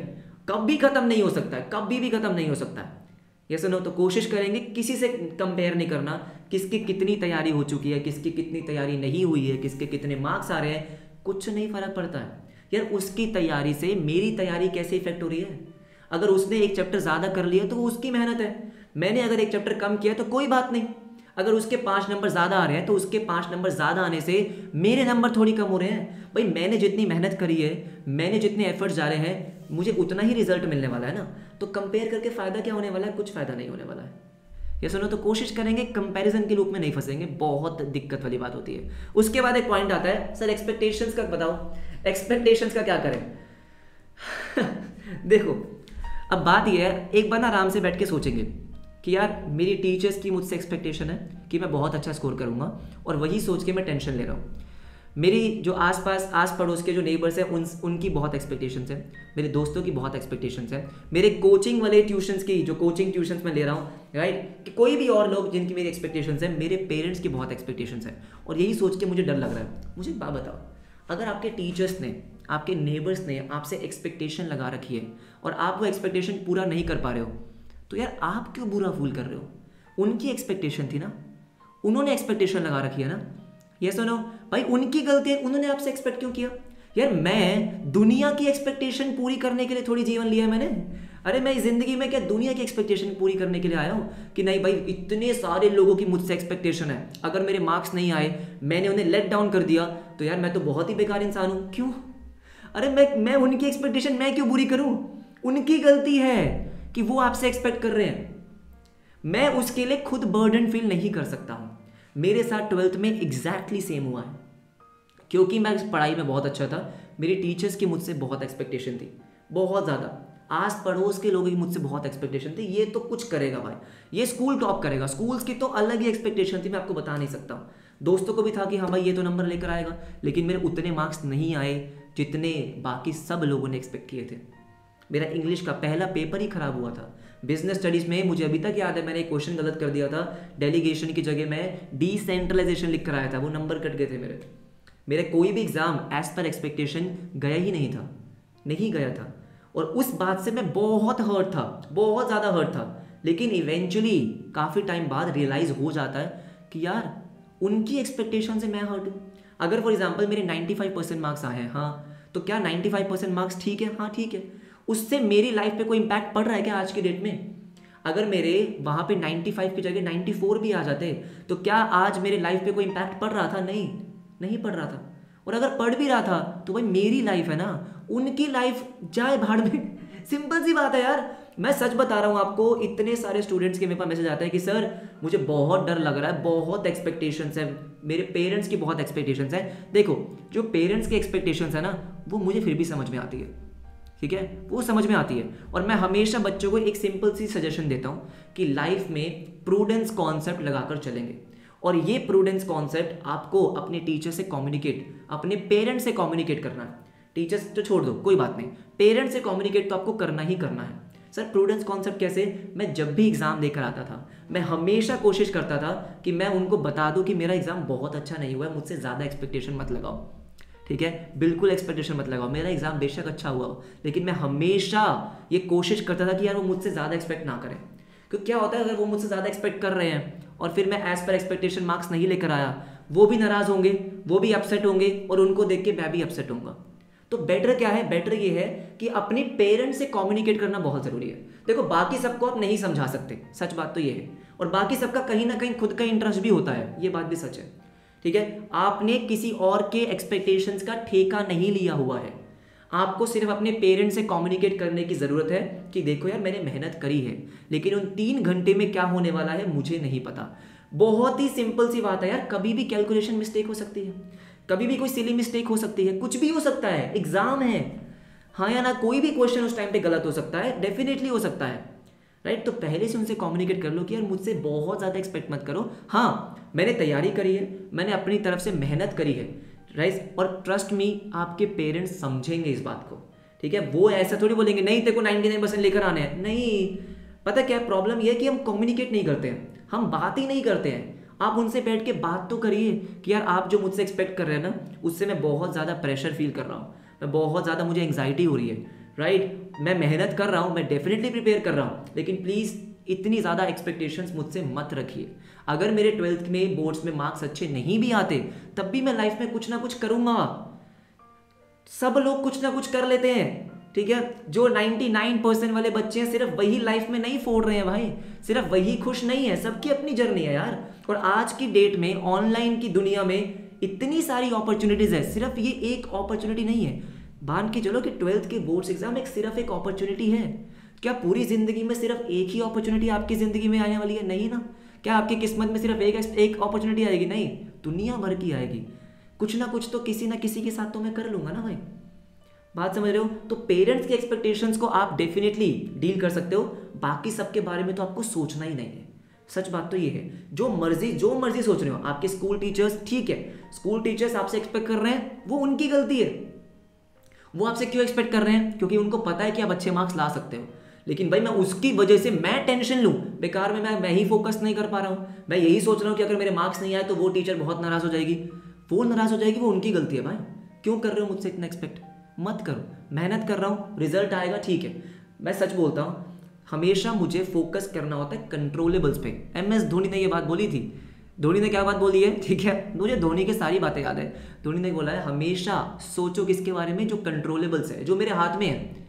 कभी ख़त्म नहीं हो सकता है, कभी भी ख़त्म नहीं हो सकता है। ये सुनो, तो कोशिश करेंगे किसी से कंपेयर नहीं करना, किसकी कितनी तैयारी हो चुकी है, किसकी कितनी तैयारी नहीं हुई है, किसके कितने मार्क्स आ रहे हैं, कुछ नहीं फ़र्क पड़ता है यार। उसकी तैयारी से मेरी तैयारी कैसे इफेक्ट हो रही है? अगर उसने एक चैप्टर ज़्यादा कर लिया तो वो उसकी मेहनत है, मैंने अगर एक चैप्टर कम किया तो कोई बात नहीं। अगर उसके पाँच नंबर ज़्यादा आ रहे हैं तो उसके पाँच नंबर ज़्यादा आने से मेरे नंबर थोड़ी कम हो रहे हैं। भाई मैंने जितनी मेहनत करी है, मैंने जितने एफर्ट्स डाले हैं, मुझे उतना ही रिजल्ट मिलने वाला है ना। तो कंपेयर करके फ़ायदा क्या होने वाला है? कुछ फ़ायदा नहीं होने वाला है। ये सुनो, तो कोशिश करेंगे कंपैरिजन के लूप में नहीं फंसेंगे, बहुत दिक्कत वाली बात होती है। उसके बाद एक पॉइंट आता है, सर एक्सपेक्टेशंस का बताओ, एक्सपेक्टेशंस का क्या करें? देखो अब बात यह है, एक बार ना आराम से बैठ के सोचेंगे कि यार मेरी टीचर्स की मुझसे एक्सपेक्टेशन है कि मैं बहुत अच्छा स्कोर करूँगा, और वही सोच के मैं टेंशन ले रहा हूँ। मेरी जो आसपास आस पड़ोस के जो नेबर्स हैं उन उनकी बहुत एक्सपेक्टेशंस हैं, मेरे दोस्तों की बहुत एक्सपेक्टेशंस हैं, मेरे कोचिंग वाले ट्यूशन्स की जो कोचिंग ट्यूशन्स मैं ले रहा हूँ राइट कि कोई भी और लोग जिनकी मेरी एक्सपेक्टेशंस हैं, मेरे पेरेंट्स की बहुत एक्सपेक्टेशंस हैं और यही सोच के मुझे डर लग रहा है। मुझे एक बात बताओ, अगर आपके टीचर्स ने आपके नेबर्स ने आपसे एक्सपेक्टेशन लगा रखी है और आप वो एक्सपेक्टेशन पूरा नहीं कर पा रहे हो तो यार आप क्यों बुरा फील कर रहे हो? उनकी एक्सपेक्टेशन थी ना, उन्होंने एक्सपेक्टेशन लगा रखी है ना। यस और नो भाई, उनकी गलती है, उन्होंने आपसे एक्सपेक्ट क्यों किया? यार मैं दुनिया की एक्सपेक्टेशन पूरी करने के लिए थोड़ी जीवन लिया है मैंने? अरे मैं ज़िंदगी में क्या दुनिया की एक्सपेक्टेशन पूरी करने के लिए आया हूँ? कि नहीं भाई, इतने सारे लोगों की मुझसे एक्सपेक्टेशन है, अगर मेरे मार्क्स नहीं आए, मैंने उन्हें लेट डाउन कर दिया तो यार मैं तो बहुत ही बेकार इंसान हूँ। क्यों? अरे मैं मैं उनकी एक्सपेक्टेशन मैं क्यों पूरी करूँ? उनकी गलती है कि वो आपसे एक्सपेक्ट कर रहे हैं, मैं उसके लिए खुद बर्डन फील नहीं कर सकता हूँ। मेरे साथ ट्वेल्थ में एग्जैक्टली सेम हुआ है, क्योंकि मैं पढ़ाई में बहुत अच्छा था, मेरी टीचर्स की मुझसे बहुत एक्सपेक्टेशन थी, बहुत ज़्यादा, आस पड़ोस के लोगों की मुझसे बहुत एक्सपेक्टेशन थी, ये तो कुछ करेगा भाई, ये स्कूल टॉप करेगा, स्कूल्स की तो अलग ही एक्सपेक्टेशन थी, मैं आपको बता नहीं सकता। दोस्तों को भी था कि हाँ भाई ये तो नंबर लेकर आएगा, लेकिन मेरे उतने मार्क्स नहीं आए जितने बाकी सब लोगों ने एक्सपेक्ट किए थे। मेरा इंग्लिश का पहला पेपर ही ख़राब हुआ था। बिजनेस स्टडीज़ में मुझे अभी तक याद है मैंने एक क्वेश्चन गलत कर दिया था, डेलीगेशन की जगह मैं डिसेंट्रलाइजेशन लिख कर आया था, वो नंबर कट गए थे मेरे। मेरा कोई भी एग्ज़ाम एज़ पर एक्सपेक्टेशन गया ही नहीं था, नहीं गया था, और उस बात से मैं बहुत हर्ट था, बहुत ज़्यादा हर्ट था। लेकिन इवेंचुअली काफ़ी टाइम बाद रियलाइज़ हो जाता है कि यार उनकी एक्सपेक्टेशन से मैं हर्ट हूँ। अगर फॉर एग्ज़ाम्पल मेरे नाइन्टी फाइव परसेंट मार्क्स आए हैं, हाँ तो क्या नाइन्टी फाइव परसेंट मार्क्स ठीक है? हाँ ठीक है। उससे मेरी लाइफ पे कोई इम्पैक्ट पड़ रहा है क्या आज की डेट में? अगर मेरे वहाँ पे नाइन्टी फाइव की जगह नाइन्टी फोर भी आ जाते तो क्या आज मेरे लाइफ पे कोई इम्पैक्ट पड़ रहा था? नहीं, नहीं पड़ रहा था। और अगर पड़ भी रहा था तो भाई मेरी लाइफ है ना, उनकी लाइफ जाए भाड़ में। सिंपल सी बात है यार, मैं सच बता रहा हूँ आपको। इतने सारे स्टूडेंट्स के मेरे पास मैसेज आता है कि सर मुझे बहुत डर लग रहा है, बहुत एक्सपेक्टेशंस है, मेरे पेरेंट्स की बहुत एक्सपेक्टेशंस है। देखो जो पेरेंट्स की एक्सपेक्टेशंस है ना वो मुझे फिर भी समझ में आती है, ठीक है, वो समझ में आती है। और मैं हमेशा बच्चों को एक सिंपल सी सजेशन देता हूँ कि लाइफ में प्रूडेंस कॉन्सेप्ट लगाकर चलेंगे, और ये प्रूडेंस कॉन्सेप्ट आपको अपने टीचर से कम्युनिकेट, अपने पेरेंट्स से कम्युनिकेट करना है। टीचर्स तो छोड़ दो, कोई बात नहीं, पेरेंट्स से कम्युनिकेट तो आपको करना ही करना है। सर प्रूडेंस कॉन्सेप्ट कैसे? मैं जब भी एग्ज़ाम देकर आता था मैं हमेशा कोशिश करता था कि मैं उनको बता दूँ कि मेरा एग्ज़ाम बहुत अच्छा नहीं हुआ है, मुझसे ज़्यादा एक्सपेक्टेशन मत लगाओ, ठीक है, बिल्कुल एक्सपेक्टेशन मत लगाओ। मेरा एग्ज़ाम बेशक अच्छा हुआ हो, लेकिन मैं हमेशा ये कोशिश करता था कि यार वो मुझसे ज़्यादा एक्सपेक्ट ना करें। क्योंकि क्या होता है, अगर वो मुझसे ज़्यादा एक्सपेक्ट कर रहे हैं और फिर मैं एज़ पर एक्सपेक्टेशन मार्क्स नहीं लेकर आया, वो भी नाराज़ होंगे, वो भी अपसेट होंगे, और उनको देख के मैं भी अपसेट होऊंगा। तो बेटर क्या है? बेटर ये है कि अपने पेरेंट्स से कम्युनिकेट करना बहुत ज़रूरी है। देखो बाकी सबको आप नहीं समझा सकते, सच बात तो ये है, और बाकी सबका कहीं ना कहीं खुद का इंटरेस्ट भी होता है, ये बात भी सच है, ठीक है। आपने किसी और के एक्सपेक्टेशंस का ठेका नहीं लिया हुआ है, आपको सिर्फ अपने पेरेंट्स से कम्युनिकेट करने की ज़रूरत है कि देखो यार मैंने मेहनत करी है, लेकिन उन तीन घंटे में क्या होने वाला है मुझे नहीं पता। बहुत ही सिंपल सी बात है यार, कभी भी कैलकुलेशन मिस्टेक हो सकती है, कभी भी कोई सिली मिस्टेक हो सकती है, कुछ भी हो सकता है, एग्ज़ाम है, हाँ या ना, कोई भी क्वेश्चन उस टाइम पर गलत हो सकता है, डेफिनेटली हो सकता है, राइट। तो पहले से उनसे कम्युनिकेट कर लो कि यार मुझसे बहुत ज़्यादा एक्सपेक्ट मत करो, हाँ मैंने तैयारी करी है, मैंने अपनी तरफ से मेहनत करी है, राइट, और ट्रस्ट मी आपके पेरेंट्स समझेंगे इस बात को, ठीक है। वो ऐसा थोड़ी बोलेंगे नहीं तेरे को नाइन्टी नाइन परसेंट लेकर आने हैं, नहीं। पता क्या प्रॉब्लम यह है कि हम कम्युनिकेट नहीं करते हैं, हम बात ही नहीं करते हैं। आप उनसे बैठ के बात तो करिए कि यार आप जो मुझसे एक्सपेक्ट कर रहे हैं ना उससे मैं बहुत ज़्यादा प्रेशर फील कर रहा हूँ, मैं बहुत ज़्यादा, मुझे एंग्जाइटी हो रही है, राइट right? मैं मेहनत कर रहा हूँ, मैं डेफिनेटली प्रिपेयर कर रहा हूँ, लेकिन प्लीज़ इतनी ज़्यादा एक्सपेक्टेशंस मुझसे मत रखिए। अगर मेरे ट्वेल्थ में बोर्ड्स में मार्क्स अच्छे नहीं भी आते तब भी मैं लाइफ में कुछ ना कुछ करूँगा, सब लोग कुछ ना कुछ कर लेते हैं, ठीक है। जो नाइन्टी नाइन परसेंट वाले बच्चे हैं सिर्फ वही लाइफ में नहीं फोड़ रहे हैं भाई, सिर्फ वही खुश नहीं है, सबकी अपनी जर्नी है यार। और आज की डेट में ऑनलाइन की दुनिया में इतनी सारी अपॉर्चुनिटीज़ है, सिर्फ ये एक अपॉर्चुनिटी नहीं है। मान के चलो कि ट्वेल्थ के बोर्ड्स एग्जाम एक सिर्फ एक अपॉर्चुनिटी है, क्या पूरी ज़िंदगी में सिर्फ एक ही अपॉर्चुनिटी आपकी ज़िंदगी में आने वाली है? नहीं ना। क्या आपकी किस्मत में सिर्फ एक एक अपॉर्चुनिटी आएगी? नहीं, दुनिया भर की आएगी, कुछ ना कुछ तो किसी ना किसी के साथ तो मैं कर लूँगा ना भाई, बात समझ रहे हो। तो पेरेंट्स की एक्सपेक्टेशंस को आप डेफिनेटली डील कर सकते हो, बाकी सबके बारे में तो आपको सोचना ही नहीं है, सच बात तो ये है, जो मर्जी जो मर्जी सोच रहे हो आपके स्कूल टीचर्स, ठीक है स्कूल टीचर्स आपसे एक्सपेक्ट कर रहे हैं, वो उनकी गलती है। वो आपसे क्यों एक्सपेक्ट कर रहे हैं? क्योंकि उनको पता है कि आप अच्छे मार्क्स ला सकते हो। लेकिन भाई मैं उसकी वजह से मैं टेंशन लूँ बेकार में, मैं मैं ही फोकस नहीं कर पा रहा हूँ, मैं यही सोच रहा हूँ कि अगर मेरे मार्क्स नहीं आए तो वो टीचर बहुत नाराज़ हो जाएगी, वो नाराज़ हो जाएगी, वो उनकी गलती है। भाई क्यों कर रहे हो मुझसे इतना एक्सपेक्ट? मत करो, मेहनत कर रहा हूँ, रिजल्ट आएगा, ठीक है। मैं सच बोलता हूँ, हमेशा मुझे फोकस करना होता है कंट्रोलेबल्स पे। एम एस धोनी ने ये बात बोली थी, धोनी ने क्या बात बोली है, ठीक है मुझे धोनी की सारी बातें याद है। धोनी ने बोला है हमेशा सोचो किसके बारे में, जो कंट्रोलेबल्स है, जो मेरे हाथ में है।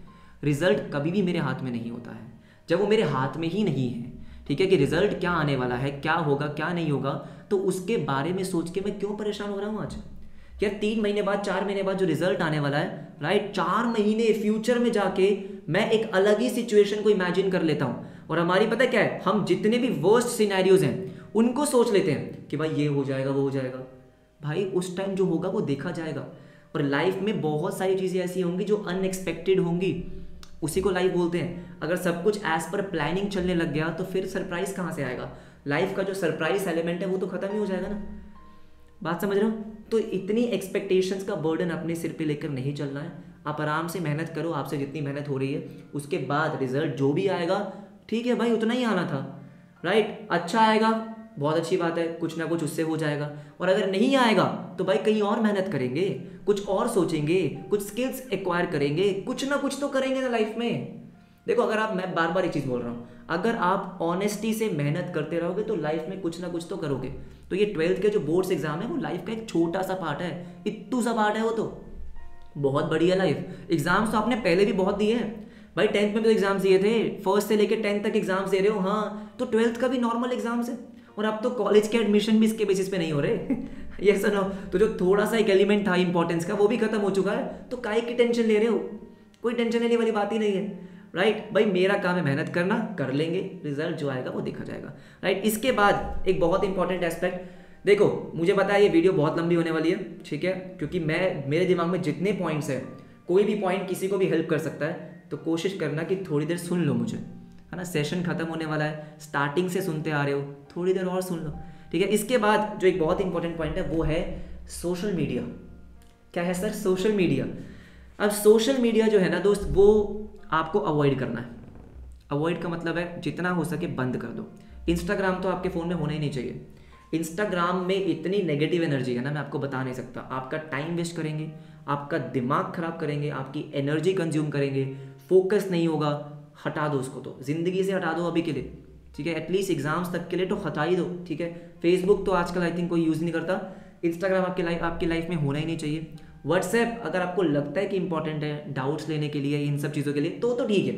रिजल्ट कभी भी मेरे हाथ में नहीं होता है, जब वो मेरे हाथ में ही नहीं है, ठीक है कि रिजल्ट क्या आने वाला है, क्या होगा क्या नहीं होगा, तो उसके बारे में सोच के मैं क्यों परेशान हो रहा हूँ आज यार। तीन महीने बाद चार महीने बाद जो रिजल्ट आने वाला है, राइट, चार महीने फ्यूचर में जाके मैं एक अलग ही सिचुएशन को इमेजिन कर लेता हूँ। और हमारी पता क्या है, हम जितने भी वर्स्ट सिनेरियोज हैं उनको सोच लेते हैं कि भाई ये हो जाएगा वो हो जाएगा। भाई उस टाइम जो होगा वो देखा जाएगा। और लाइफ में बहुत सारी चीज़ें ऐसी होंगी जो अनएक्सपेक्टेड होंगी, उसी को लाइफ बोलते हैं। अगर सब कुछ एज पर प्लानिंग चलने लग गया तो फिर सरप्राइज कहाँ से आएगा? लाइफ का जो सरप्राइज एलिमेंट है वो तो खत्म ही हो जाएगा ना। बात समझ रहे हो? तो इतनी एक्सपेक्टेशंस का बर्डन अपने सिर पे लेकर नहीं चलना है। आप आराम से मेहनत करो, आपसे जितनी मेहनत हो रही है, उसके बाद रिजल्ट जो भी आएगा, ठीक है भाई उतना ही आना था, राइट। अच्छा आएगा बहुत अच्छी बात है, कुछ ना कुछ उससे हो जाएगा। और अगर नहीं आएगा तो भाई कहीं और मेहनत करेंगे, कुछ और सोचेंगे, कुछ स्किल्स एक्वायर करेंगे, कुछ ना कुछ तो करेंगे ना लाइफ में। देखो अगर आप, मैं बार बार एक चीज़ बोल रहा हूँ, अगर आप ऑनेस्टी से मेहनत करते रहोगे तो लाइफ में कुछ ना कुछ तो करोगे। तो ये ट्वेल्थ के जो बोर्ड्स एग्जाम है वो लाइफ का एक छोटा सा पार्ट है, इतू सा पार्ट है, वो तो बहुत बड़ी है लाइफ। एग्जाम्स तो आपने पहले भी बहुत दिए हैं भाई, टेंथ में भी तो एग्जाम्स दिए थे, फर्स्ट से लेकर टेंथ तक एग्जाम्स दे रहे हो, हाँ तो ट्वेल्थ का भी नॉर्मल एग्जाम्स है। और अब तो कॉलेज के एडमिशन भी इसके बेसिस पे नहीं हो रहे ये सुनो, तो जो थोड़ा सा एक एलिमेंट था इंपॉर्टेंस का वो भी खत्म हो चुका है, तो काहे की टेंशन ले रहे हो? कोई टेंशन लेने वाली बात ही नहीं है, राइट। भाई मेरा काम है मेहनत करना, कर लेंगे, रिजल्ट जो आएगा वो देखा जाएगा, राइट। इसके बाद एक बहुत इंपॉर्टेंट एस्पेक्ट, देखो मुझे पता है ये वीडियो बहुत लंबी होने वाली है, ठीक है, क्योंकि मैं मेरे दिमाग में जितने पॉइंट्स हैं, कोई भी पॉइंट किसी को भी हेल्प कर सकता है, तो कोशिश करना कि थोड़ी देर सुन लो मुझे, है ना। सेशन खत्म होने वाला है, स्टार्टिंग से सुनते आ रहे हो, थोड़ी देर और सुन लो, ठीक है। इसके बाद जो एक बहुत इंपॉर्टेंट पॉइंट है वो है सोशल मीडिया। क्या है सर? Social media. अब सोशल मीडिया जो है ना दोस्त, वो आपको अवॉइड करना है। अवॉइड का मतलब है जितना हो सके बंद कर दो। इंस्टाग्राम तो आपके फ़ोन में होना ही नहीं चाहिए। इंस्टाग्राम में इतनी नेगेटिव एनर्जी है ना, मैं आपको बता नहीं सकता। आपका टाइम वेस्ट करेंगे, आपका दिमाग खराब करेंगे, आपकी एनर्जी कंज्यूम करेंगे, फोकस नहीं होगा। हटा दो उसको, तो ज़िंदगी से हटा दो अभी के लिए, ठीक है। एटलीस्ट एग्जाम्स तक के लिए तो हटा ही दो, ठीक है। फेसबुक तो आजकल आई थिंक कोई यूज़ नहीं करता। इंस्टाग्राम आपकी लाइफ आपकी लाइफ में होना ही नहीं चाहिए। व्हाट्सएप अगर आपको लगता है कि इंपॉर्टेंट है डाउट्स लेने के लिए, इन सब चीज़ों के लिए, तो तो ठीक है।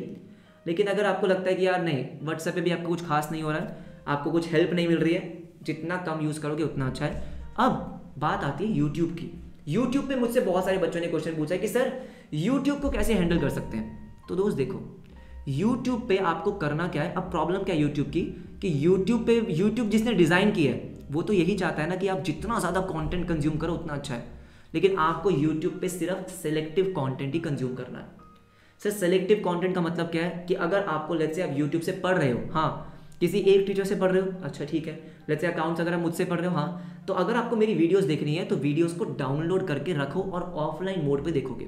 लेकिन अगर आपको लगता है कि यार नहीं, व्हाट्सएप पे भी आपको कुछ खास नहीं हो रहा है, आपको कुछ हेल्प नहीं मिल रही है, जितना कम यूज़ करोगे उतना अच्छा है। अब बात आती है यूट्यूब की। यूट्यूब पर मुझसे बहुत सारे बच्चों ने क्वेश्चन पूछा है कि सर यूट्यूब को कैसे हैंडल कर सकते हैं। तो दोस्त देखो, यूट्यूब पे आपको करना क्या है। अब प्रॉब्लम क्या है यूट्यूब की, कि यूट्यूब पे यूट्यूब जिसने डिज़ाइन किया है वो तो यही चाहता है ना कि आप जितना ज़्यादा कंटेंट कंज्यूम करो उतना अच्छा है। लेकिन आपको यूट्यूब पे सिर्फ सेलेक्टिव कंटेंट ही कंज्यूम करना है। सर सेलेक्टिव कंटेंट का मतलब क्या है कि अगर आपको लेट्स से आप यूट्यूब से पढ़ रहे हो, हाँ किसी एक टीचर से पढ़ रहे हो, अच्छा ठीक है, लेट्स से अकाउंट्स अगर आप मुझसे पढ़ रहे हो, हाँ तो अगर आपको मेरी वीडियोज़ देखनी है तो वीडियोज़ को डाउनलोड करके रखो और ऑफलाइन मोड पर देखोगे।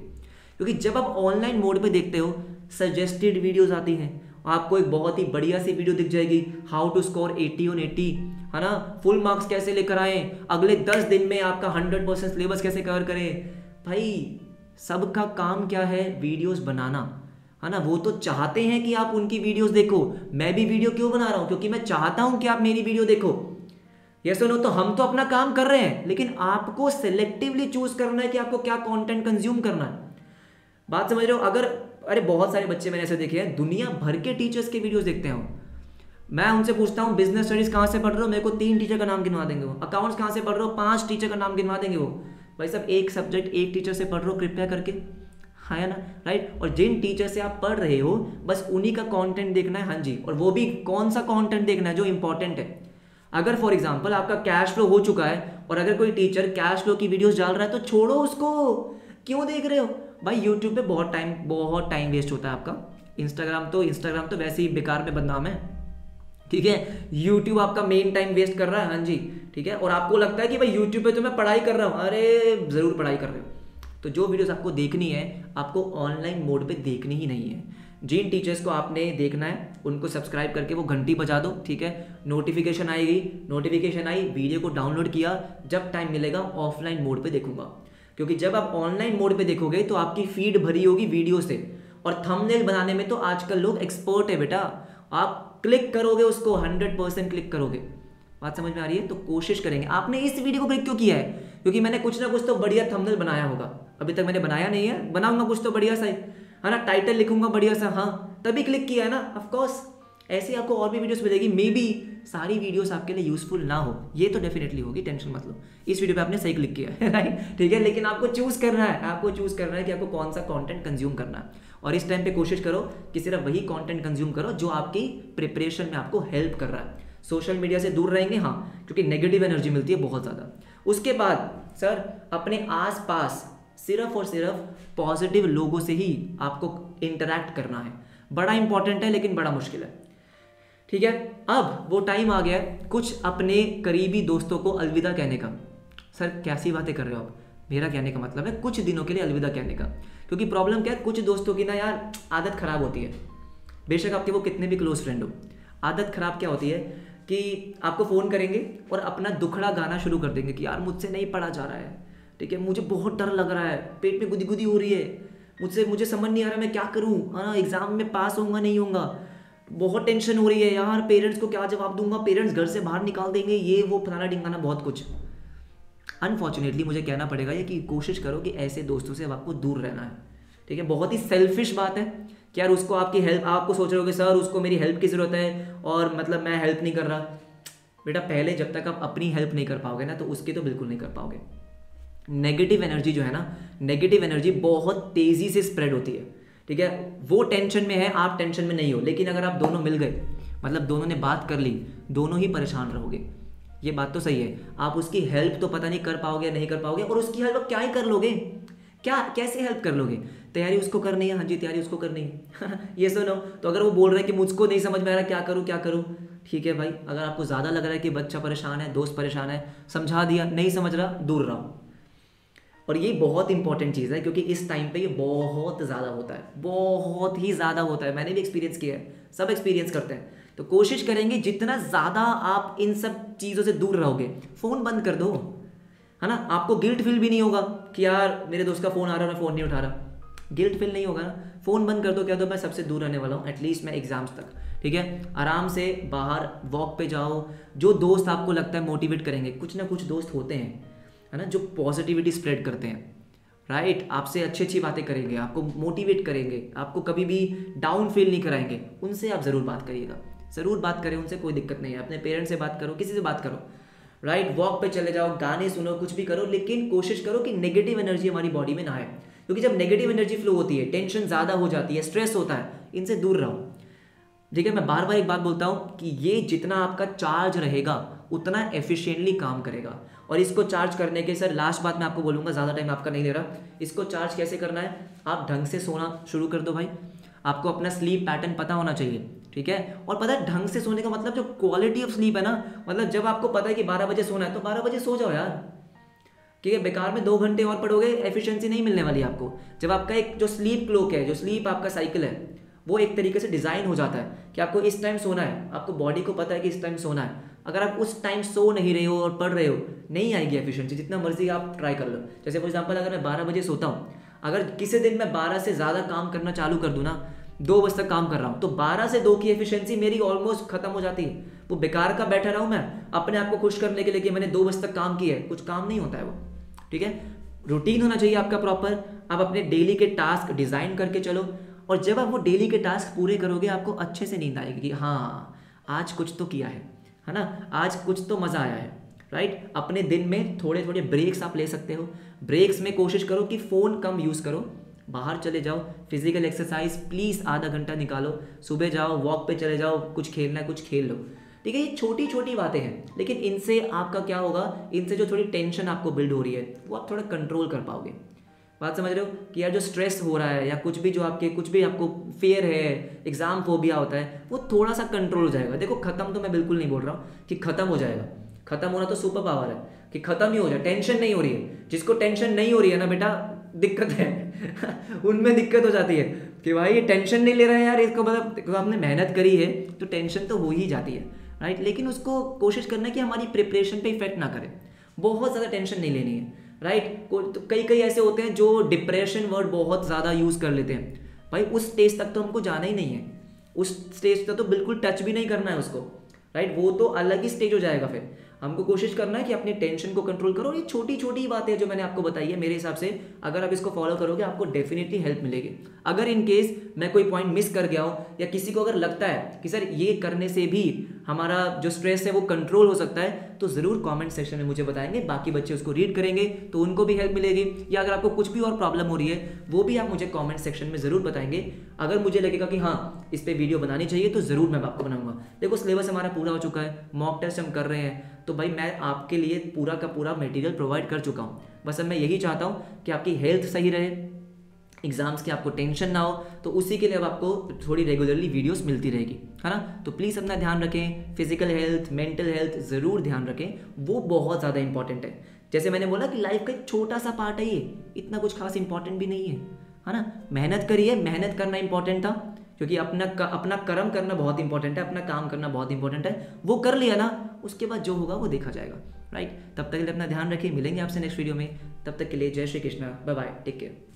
क्योंकि जब आप ऑनलाइन मोड पर देखते हो सजेस्टेड वीडियोज़ आती हैं, आपको एक बहुत ही बढ़िया सी वीडियो दिख जाएगी, how to score eighty on eighty, है ना, फुल मार्क्स कैसे लेकर आएँ, अगले दस दिन में आपका हंड्रेड परसेंट सिलेबस कैसे कवर करें। भाई सबका काम क्या है? वीडियोस बनाना, है ना। वो तो चाहते हैं कि आप उनकी वीडियोस देखो। मैं भी वीडियो क्यों बना रहा हूँ? क्योंकि मैं चाहता हूँ कि आप मेरी वीडियो देखो। ये सुनो, तो हम तो अपना काम कर रहे हैं, लेकिन आपको सेलेक्टिवली चूज करना है कि आपको क्या कॉन्टेंट कंज्यूम करना है। बात समझ रहे हो? अगर अरे बहुत सारे बच्चे मैंने ऐसे देखे हैं, दुनिया भर के टीचर्स के वीडियोस देखते हैं। मैं उनसे पूछता हूँ बिजनेस स्टडीज कहाँ से पढ़ रहे हो, मेरे को तीन टीचर का नाम गिनवा देंगे। वो अकाउंट्स कहाँ से पढ़ रहे हो, पांच टीचर का नाम गिनवा देंगे। वो भाई साहब एक सब्जेक्ट एक टीचर से पढ़ रहे हो कृपया करके, है ना, राइट। और जिन टीचर से आप पढ़ रहे हो बस उन्हीं का कॉन्टेंट देखना है, हाँ जी। और वो भी कौन सा कॉन्टेंट देखना है जो इंपॉर्टेंट है। अगर फॉर एग्जाम्पल आपका कैश फ्लो हो चुका है और अगर कोई टीचर कैश फ्लो की वीडियोज डाल रहा है तो छोड़ो उसको, क्यों देख रहे हो भाई। यूट्यूब पे बहुत टाइम बहुत टाइम वेस्ट होता है आपका। इंस्टाग्राम तो इंस्टाग्राम तो वैसे ही बेकार में बदनाम है, ठीक है, YouTube आपका मेन टाइम वेस्ट कर रहा है, हाँ जी ठीक है। और आपको लगता है कि भाई YouTube पे तो मैं पढ़ाई कर रहा हूँ, अरे ज़रूर पढ़ाई कर रहे हो। तो जो वीडियोस आपको देखनी है आपको ऑनलाइन मोड पे देखनी ही नहीं है। जिन टीचर्स को आपने देखना है उनको सब्सक्राइब करके वो घंटी बजा दो, ठीक है, नोटिफिकेशन आएगी, नोटिफिकेशन आई, वीडियो को डाउनलोड किया, जब टाइम मिलेगा ऑफलाइन मोड पर देखूंगा। क्योंकि जब आप ऑनलाइन मोड पर देखोगे तो आपकी फीड भरी होगी वीडियो से, और थंबनेल बनाने में तो आजकल लोग एक्सपर्ट है बेटा, आप क्लिक करोगे उसको हंड्रेड परसेंट क्लिक करोगे। बात समझ में आ रही है? तो कोशिश करेंगे। आपने इस वीडियो को क्लिक क्यों किया है? क्योंकि मैंने कुछ ना कुछ तो बढ़िया थंबनेल बनाया होगा, अभी तक मैंने बनाया नहीं है, बनाऊंगा कुछ तो बढ़िया सा, है ना, टाइटल लिखूंगा बढ़िया सा, हाँ तभी क्लिक किया है ना। ऑफकोर्स ऐसे आपको और भी वीडियोस मिलेगी, मे बी सारी वीडियोस आपके लिए यूजफुल ना हो, ये तो डेफिनेटली होगी, टेंशन मत लो। इस वीडियो पे आपने सही क्लिक किया है, राइट, ठीक है, लेकिन आपको चूज करना है, आपको चूज करना है कि आपको कौन सा कंटेंट कंज्यूम करना है। और इस टाइम पे कोशिश करो कि सिर्फ वही कंटेंट कंज्यूम करो जो आपकी प्रिपरेशन में आपको हेल्प कर रहा है। सोशल मीडिया से दूर रहेंगे, हाँ, क्योंकि नेगेटिव एनर्जी मिलती है बहुत ज़्यादा। उसके बाद सर अपने आस पास सिर्फ और सिर्फ पॉजिटिव लोगों से ही आपको इंटरेक्ट करना है। बड़ा इंपॉर्टेंट है लेकिन बड़ा मुश्किल है, ठीक है। अब वो टाइम आ गया है कुछ अपने करीबी दोस्तों को अलविदा कहने का। सर कैसी बातें कर रहे हो आप, मेरा कहने का मतलब है कुछ दिनों के लिए अलविदा कहने का। क्योंकि प्रॉब्लम क्या है, कुछ दोस्तों की ना यार आदत खराब होती है, बेशक आपके वो कितने भी क्लोज फ्रेंड हो। आदत खराब क्या होती है कि आपको फ़ोन करेंगे और अपना दुखड़ा गाना शुरू कर देंगे कि यार मुझसे नहीं पढ़ा जा रहा है, ठीक है, मुझे बहुत डर लग रहा है, पेट में गुदी गुदी हो रही है, मुझसे मुझे समझ नहीं आ रहा मैं क्या करूँ, हाँ एग्ज़ाम में पास होऊंगा नहीं होऊंगा, बहुत टेंशन हो रही है यार, पेरेंट्स को क्या जवाब दूंगा, पेरेंट्स घर से बाहर निकाल देंगे, ये वो फलाना ढिंगाना बहुत कुछ। अनफॉर्चुनेटली मुझे कहना पड़ेगा ये कि कोशिश करो कि ऐसे दोस्तों से अब आपको दूर रहना है, ठीक है। बहुत ही सेल्फिश बात है कि यार उसको आपकी हेल्प, आपको सोच रहे हो कि सर उसको मेरी हेल्प की ज़रूरत है और मतलब मैं हेल्प नहीं कर रहा। बेटा पहले जब तक आप अपनी हेल्प नहीं कर पाओगे ना तो उसकी तो बिल्कुल नहीं कर पाओगे। नेगेटिव एनर्जी जो है ना, नेगेटिव एनर्जी बहुत तेज़ी से स्प्रेड होती है, ठीक है। वो टेंशन में है, आप टेंशन में नहीं हो, लेकिन अगर आप दोनों मिल गए, मतलब दोनों ने बात कर ली, दोनों ही परेशान रहोगे। ये बात तो सही है, आप उसकी हेल्प तो पता नहीं कर पाओगे या नहीं कर पाओगे, और उसकी हेल्प आप क्या ही कर लोगे, क्या कैसे हेल्प कर लोगे। तैयारी उसको करनी है, हाँ जी तैयारी उसको करनी है ये सुनो, तो अगर वो बोल रहा है कि मुझको नहीं समझ में आ रहा क्या करूँ क्या करूँ, ठीक है भाई, अगर आपको ज़्यादा लग रहा है कि बच्चा परेशान है, दोस्त परेशान है, समझा दिया, नहीं समझ रहा, दूर रहो। और ये बहुत इंपॉर्टेंट चीज़ है क्योंकि इस टाइम पे ये बहुत ज़्यादा होता है, बहुत ही ज़्यादा होता है, मैंने भी एक्सपीरियंस किया है, सब एक्सपीरियंस करते हैं। तो कोशिश करेंगे जितना ज़्यादा आप इन सब चीज़ों से दूर रहोगे। फ़ोन बंद कर दो, है ना, आपको गिल्ट फील भी नहीं होगा कि यार मेरे दोस्त का फ़ोन आ रहा है मैं फ़ोन नहीं उठा रहा, गिल्ट फील नहीं होगा ना। फ़ोन बंद कर दो, क्या दो मैं सबसे दूर रहने वाला हूँ एटलीस्ट मैं एग्ज़ाम्स तक, ठीक है। आराम से बाहर वॉक पे जाओ, जो दोस्त आपको लगता है मोटिवेट करेंगे, कुछ ना कुछ दोस्त होते हैं, है ना, जो पॉजिटिविटी स्प्रेड करते हैं, राइट, आपसे अच्छी अच्छी बातें करेंगे, आपको मोटिवेट करेंगे, आपको कभी भी डाउन फील नहीं कराएंगे, उनसे आप ज़रूर बात करिएगा, ज़रूर बात करें उनसे, कोई दिक्कत नहीं है। अपने पेरेंट्स से बात करो, किसी से बात करो, राइट, वॉक पे चले जाओ, गाने सुनो, कुछ भी करो, लेकिन कोशिश करो कि नेगेटिव एनर्जी हमारी बॉडी में ना आए। क्योंकि जब नेगेटिव एनर्जी फ्लो होती है, टेंशन ज़्यादा हो जाती है, स्ट्रेस होता है, इनसे दूर रहो, ठीक है। मैं बार बार एक बात बोलता हूँ कि ये जितना आपका चार्ज रहेगा उतना एफिशिएंटली काम करेगा। और इसको चार्ज करने के सर लास्ट बात मैं आपको बोलूँगा, ज़्यादा टाइम आपका नहीं ले रहा, इसको चार्ज कैसे करना है, आप ढंग से सोना शुरू कर दो भाई, आपको अपना स्लीप पैटर्न पता होना चाहिए, ठीक है। और पता है ढंग से सोने का मतलब जो क्वालिटी ऑफ स्लीप है ना, मतलब जब आपको पता है कि बारह बजे सोना है तो बारह बजे सो जाओ यार, ठीक है, बेकार में दो घंटे और पढ़ोगे एफिशिएंसी नहीं मिलने वाली आपको। जब आपका एक जो स्लीप क्लॉक है, जो स्लीप आपका साइकिल है, वो एक तरीके से डिज़ाइन हो जाता है कि आपको इस टाइम सोना है, आपको बॉडी को पता है कि इस टाइम सोना है। अगर आप उस टाइम सो नहीं रहे हो और पढ़ रहे हो, नहीं आएगी एफिशिएंसी, जितना मर्जी आप ट्राई कर लो। जैसे फॉर एग्जांपल अगर मैं बारह बजे सोता हूँ, अगर किसी दिन मैं बारह से ज़्यादा काम करना चालू कर दूँ ना, दो बजे तक काम कर रहा हूँ, तो बारह से दो की एफिशिएंसी मेरी ऑलमोस्ट खत्म हो जाती है। वो बेकार का बैठा रहा हूँ मैं अपने आप को खुश करने के लिए कि मैंने दो बजे तक काम किया है, कुछ काम नहीं होता है वो, ठीक है। रूटीन होना चाहिए आपका प्रॉपर, आप अपने डेली के टास्क डिज़ाइन करके चलो, और जब आप वो डेली के टास्क पूरे करोगे आपको अच्छे से नींद आएगी कि हाँ आज कुछ तो किया है, है ना, आज कुछ तो मज़ा आया है, राइट। अपने दिन में थोड़े थोड़े ब्रेक्स आप ले सकते हो, ब्रेक्स में कोशिश करो कि फ़ोन कम यूज़ करो, बाहर चले जाओ, फिजिकल एक्सरसाइज प्लीज़ आधा घंटा निकालो, सुबह जाओ वॉक पे चले जाओ, कुछ खेलना है कुछ खेल लो, ठीक है। ये छोटी छोटी बातें हैं, लेकिन इनसे आपका क्या होगा, इनसे जो थोड़ी टेंशन आपको बिल्ड हो रही है वो आप थोड़ा कंट्रोल कर पाओगे। बात समझ रहे हो कि यार जो स्ट्रेस हो रहा है या कुछ भी जो आपके कुछ भी आपको फेयर है, एग्ज़ाम फोबिया होता है, वो थोड़ा सा कंट्रोल हो जाएगा। देखो ख़त्म तो मैं बिल्कुल नहीं बोल रहा हूँ कि ख़त्म हो जाएगा, खत्म होना तो सुपर पावर है कि ख़त्म ही हो जाए, टेंशन नहीं हो रही है। जिसको टेंशन नहीं हो रही है ना बेटा, दिक्कत है उनमें दिक्कत हो जाती है कि भाई ये टेंशन नहीं ले रहा है यार, इसको मतलब आपने मेहनत करी है तो टेंशन तो हो ही जाती है, राइट। लेकिन उसको कोशिश करना कि हमारी प्रिपरेशन पे इफेक्ट ना करे, बहुत ज़्यादा टेंशन नहीं लेनी है, राइट। तो कई कई ऐसे होते हैं जो डिप्रेशन वर्ड बहुत ज़्यादा यूज़ कर लेते हैं, भाई उस स्टेज तक तो हमको जाना ही नहीं है, उस स्टेज तक तो बिल्कुल टच भी नहीं करना है उसको, राइट। वो तो अलग ही स्टेज हो जाएगा। फिर हमको कोशिश करना है कि अपने टेंशन को कंट्रोल करो। ये छोटी छोटी बातें जो मैंने आपको बताई है, मेरे हिसाब से अगर आप इसको फॉलो करोगे आपको डेफिनेटली हेल्प मिलेगी। अगर इन केस मैं कोई पॉइंट मिस कर गया हूँ या किसी को अगर लगता है कि सर ये करने से भी हमारा जो स्ट्रेस है वो कंट्रोल हो सकता है, तो ज़रूर कमेंट सेक्शन में मुझे बताएंगे, बाकी बच्चे उसको रीड करेंगे तो उनको भी हेल्प मिलेगी। या अगर आपको कुछ भी और प्रॉब्लम हो रही है वो भी आप मुझे कमेंट सेक्शन में ज़रूर बताएंगे। अगर मुझे लगेगा कि हाँ इस पर वीडियो बनानी चाहिए तो ज़रूर मैं आपको बनाऊंगा। देखो सिलेबस हमारा पूरा हो चुका है, मॉक टेस्ट हम कर रहे हैं, तो भाई मैं आपके लिए पूरा का पूरा मटेरियल प्रोवाइड कर चुका हूँ। बस अब मैं यही चाहता हूँ कि आपकी हेल्थ सही रहे, एग्जाम्स की आपको टेंशन ना हो, तो उसी के लिए अब आपको थोड़ी रेगुलरली वीडियोस मिलती रहेगी, है ना। तो प्लीज़ अपना ध्यान रखें, फिजिकल हेल्थ, मेंटल हेल्थ ज़रूर ध्यान रखें, वो बहुत ज़्यादा इंपॉर्टेंट है। जैसे मैंने बोला कि लाइफ का एक छोटा सा पार्ट है ये, इतना कुछ खास इंपॉर्टेंट भी नहीं है, है ना। मेहनत करिए, मेहनत करना इंपॉर्टेंट था, क्योंकि अपना अपना कर्म करना बहुत इंपॉर्टेंट है, अपना काम करना बहुत इंपॉर्टेंट है। वो कर लिया ना, उसके बाद जो होगा वो देखा जाएगा, राइट। तब तक के लिए अपना ध्यान रखिए, मिलेंगे आपसे नेक्स्ट वीडियो में। तब तक के लिए जय Shri Krishna, bye bye, take care.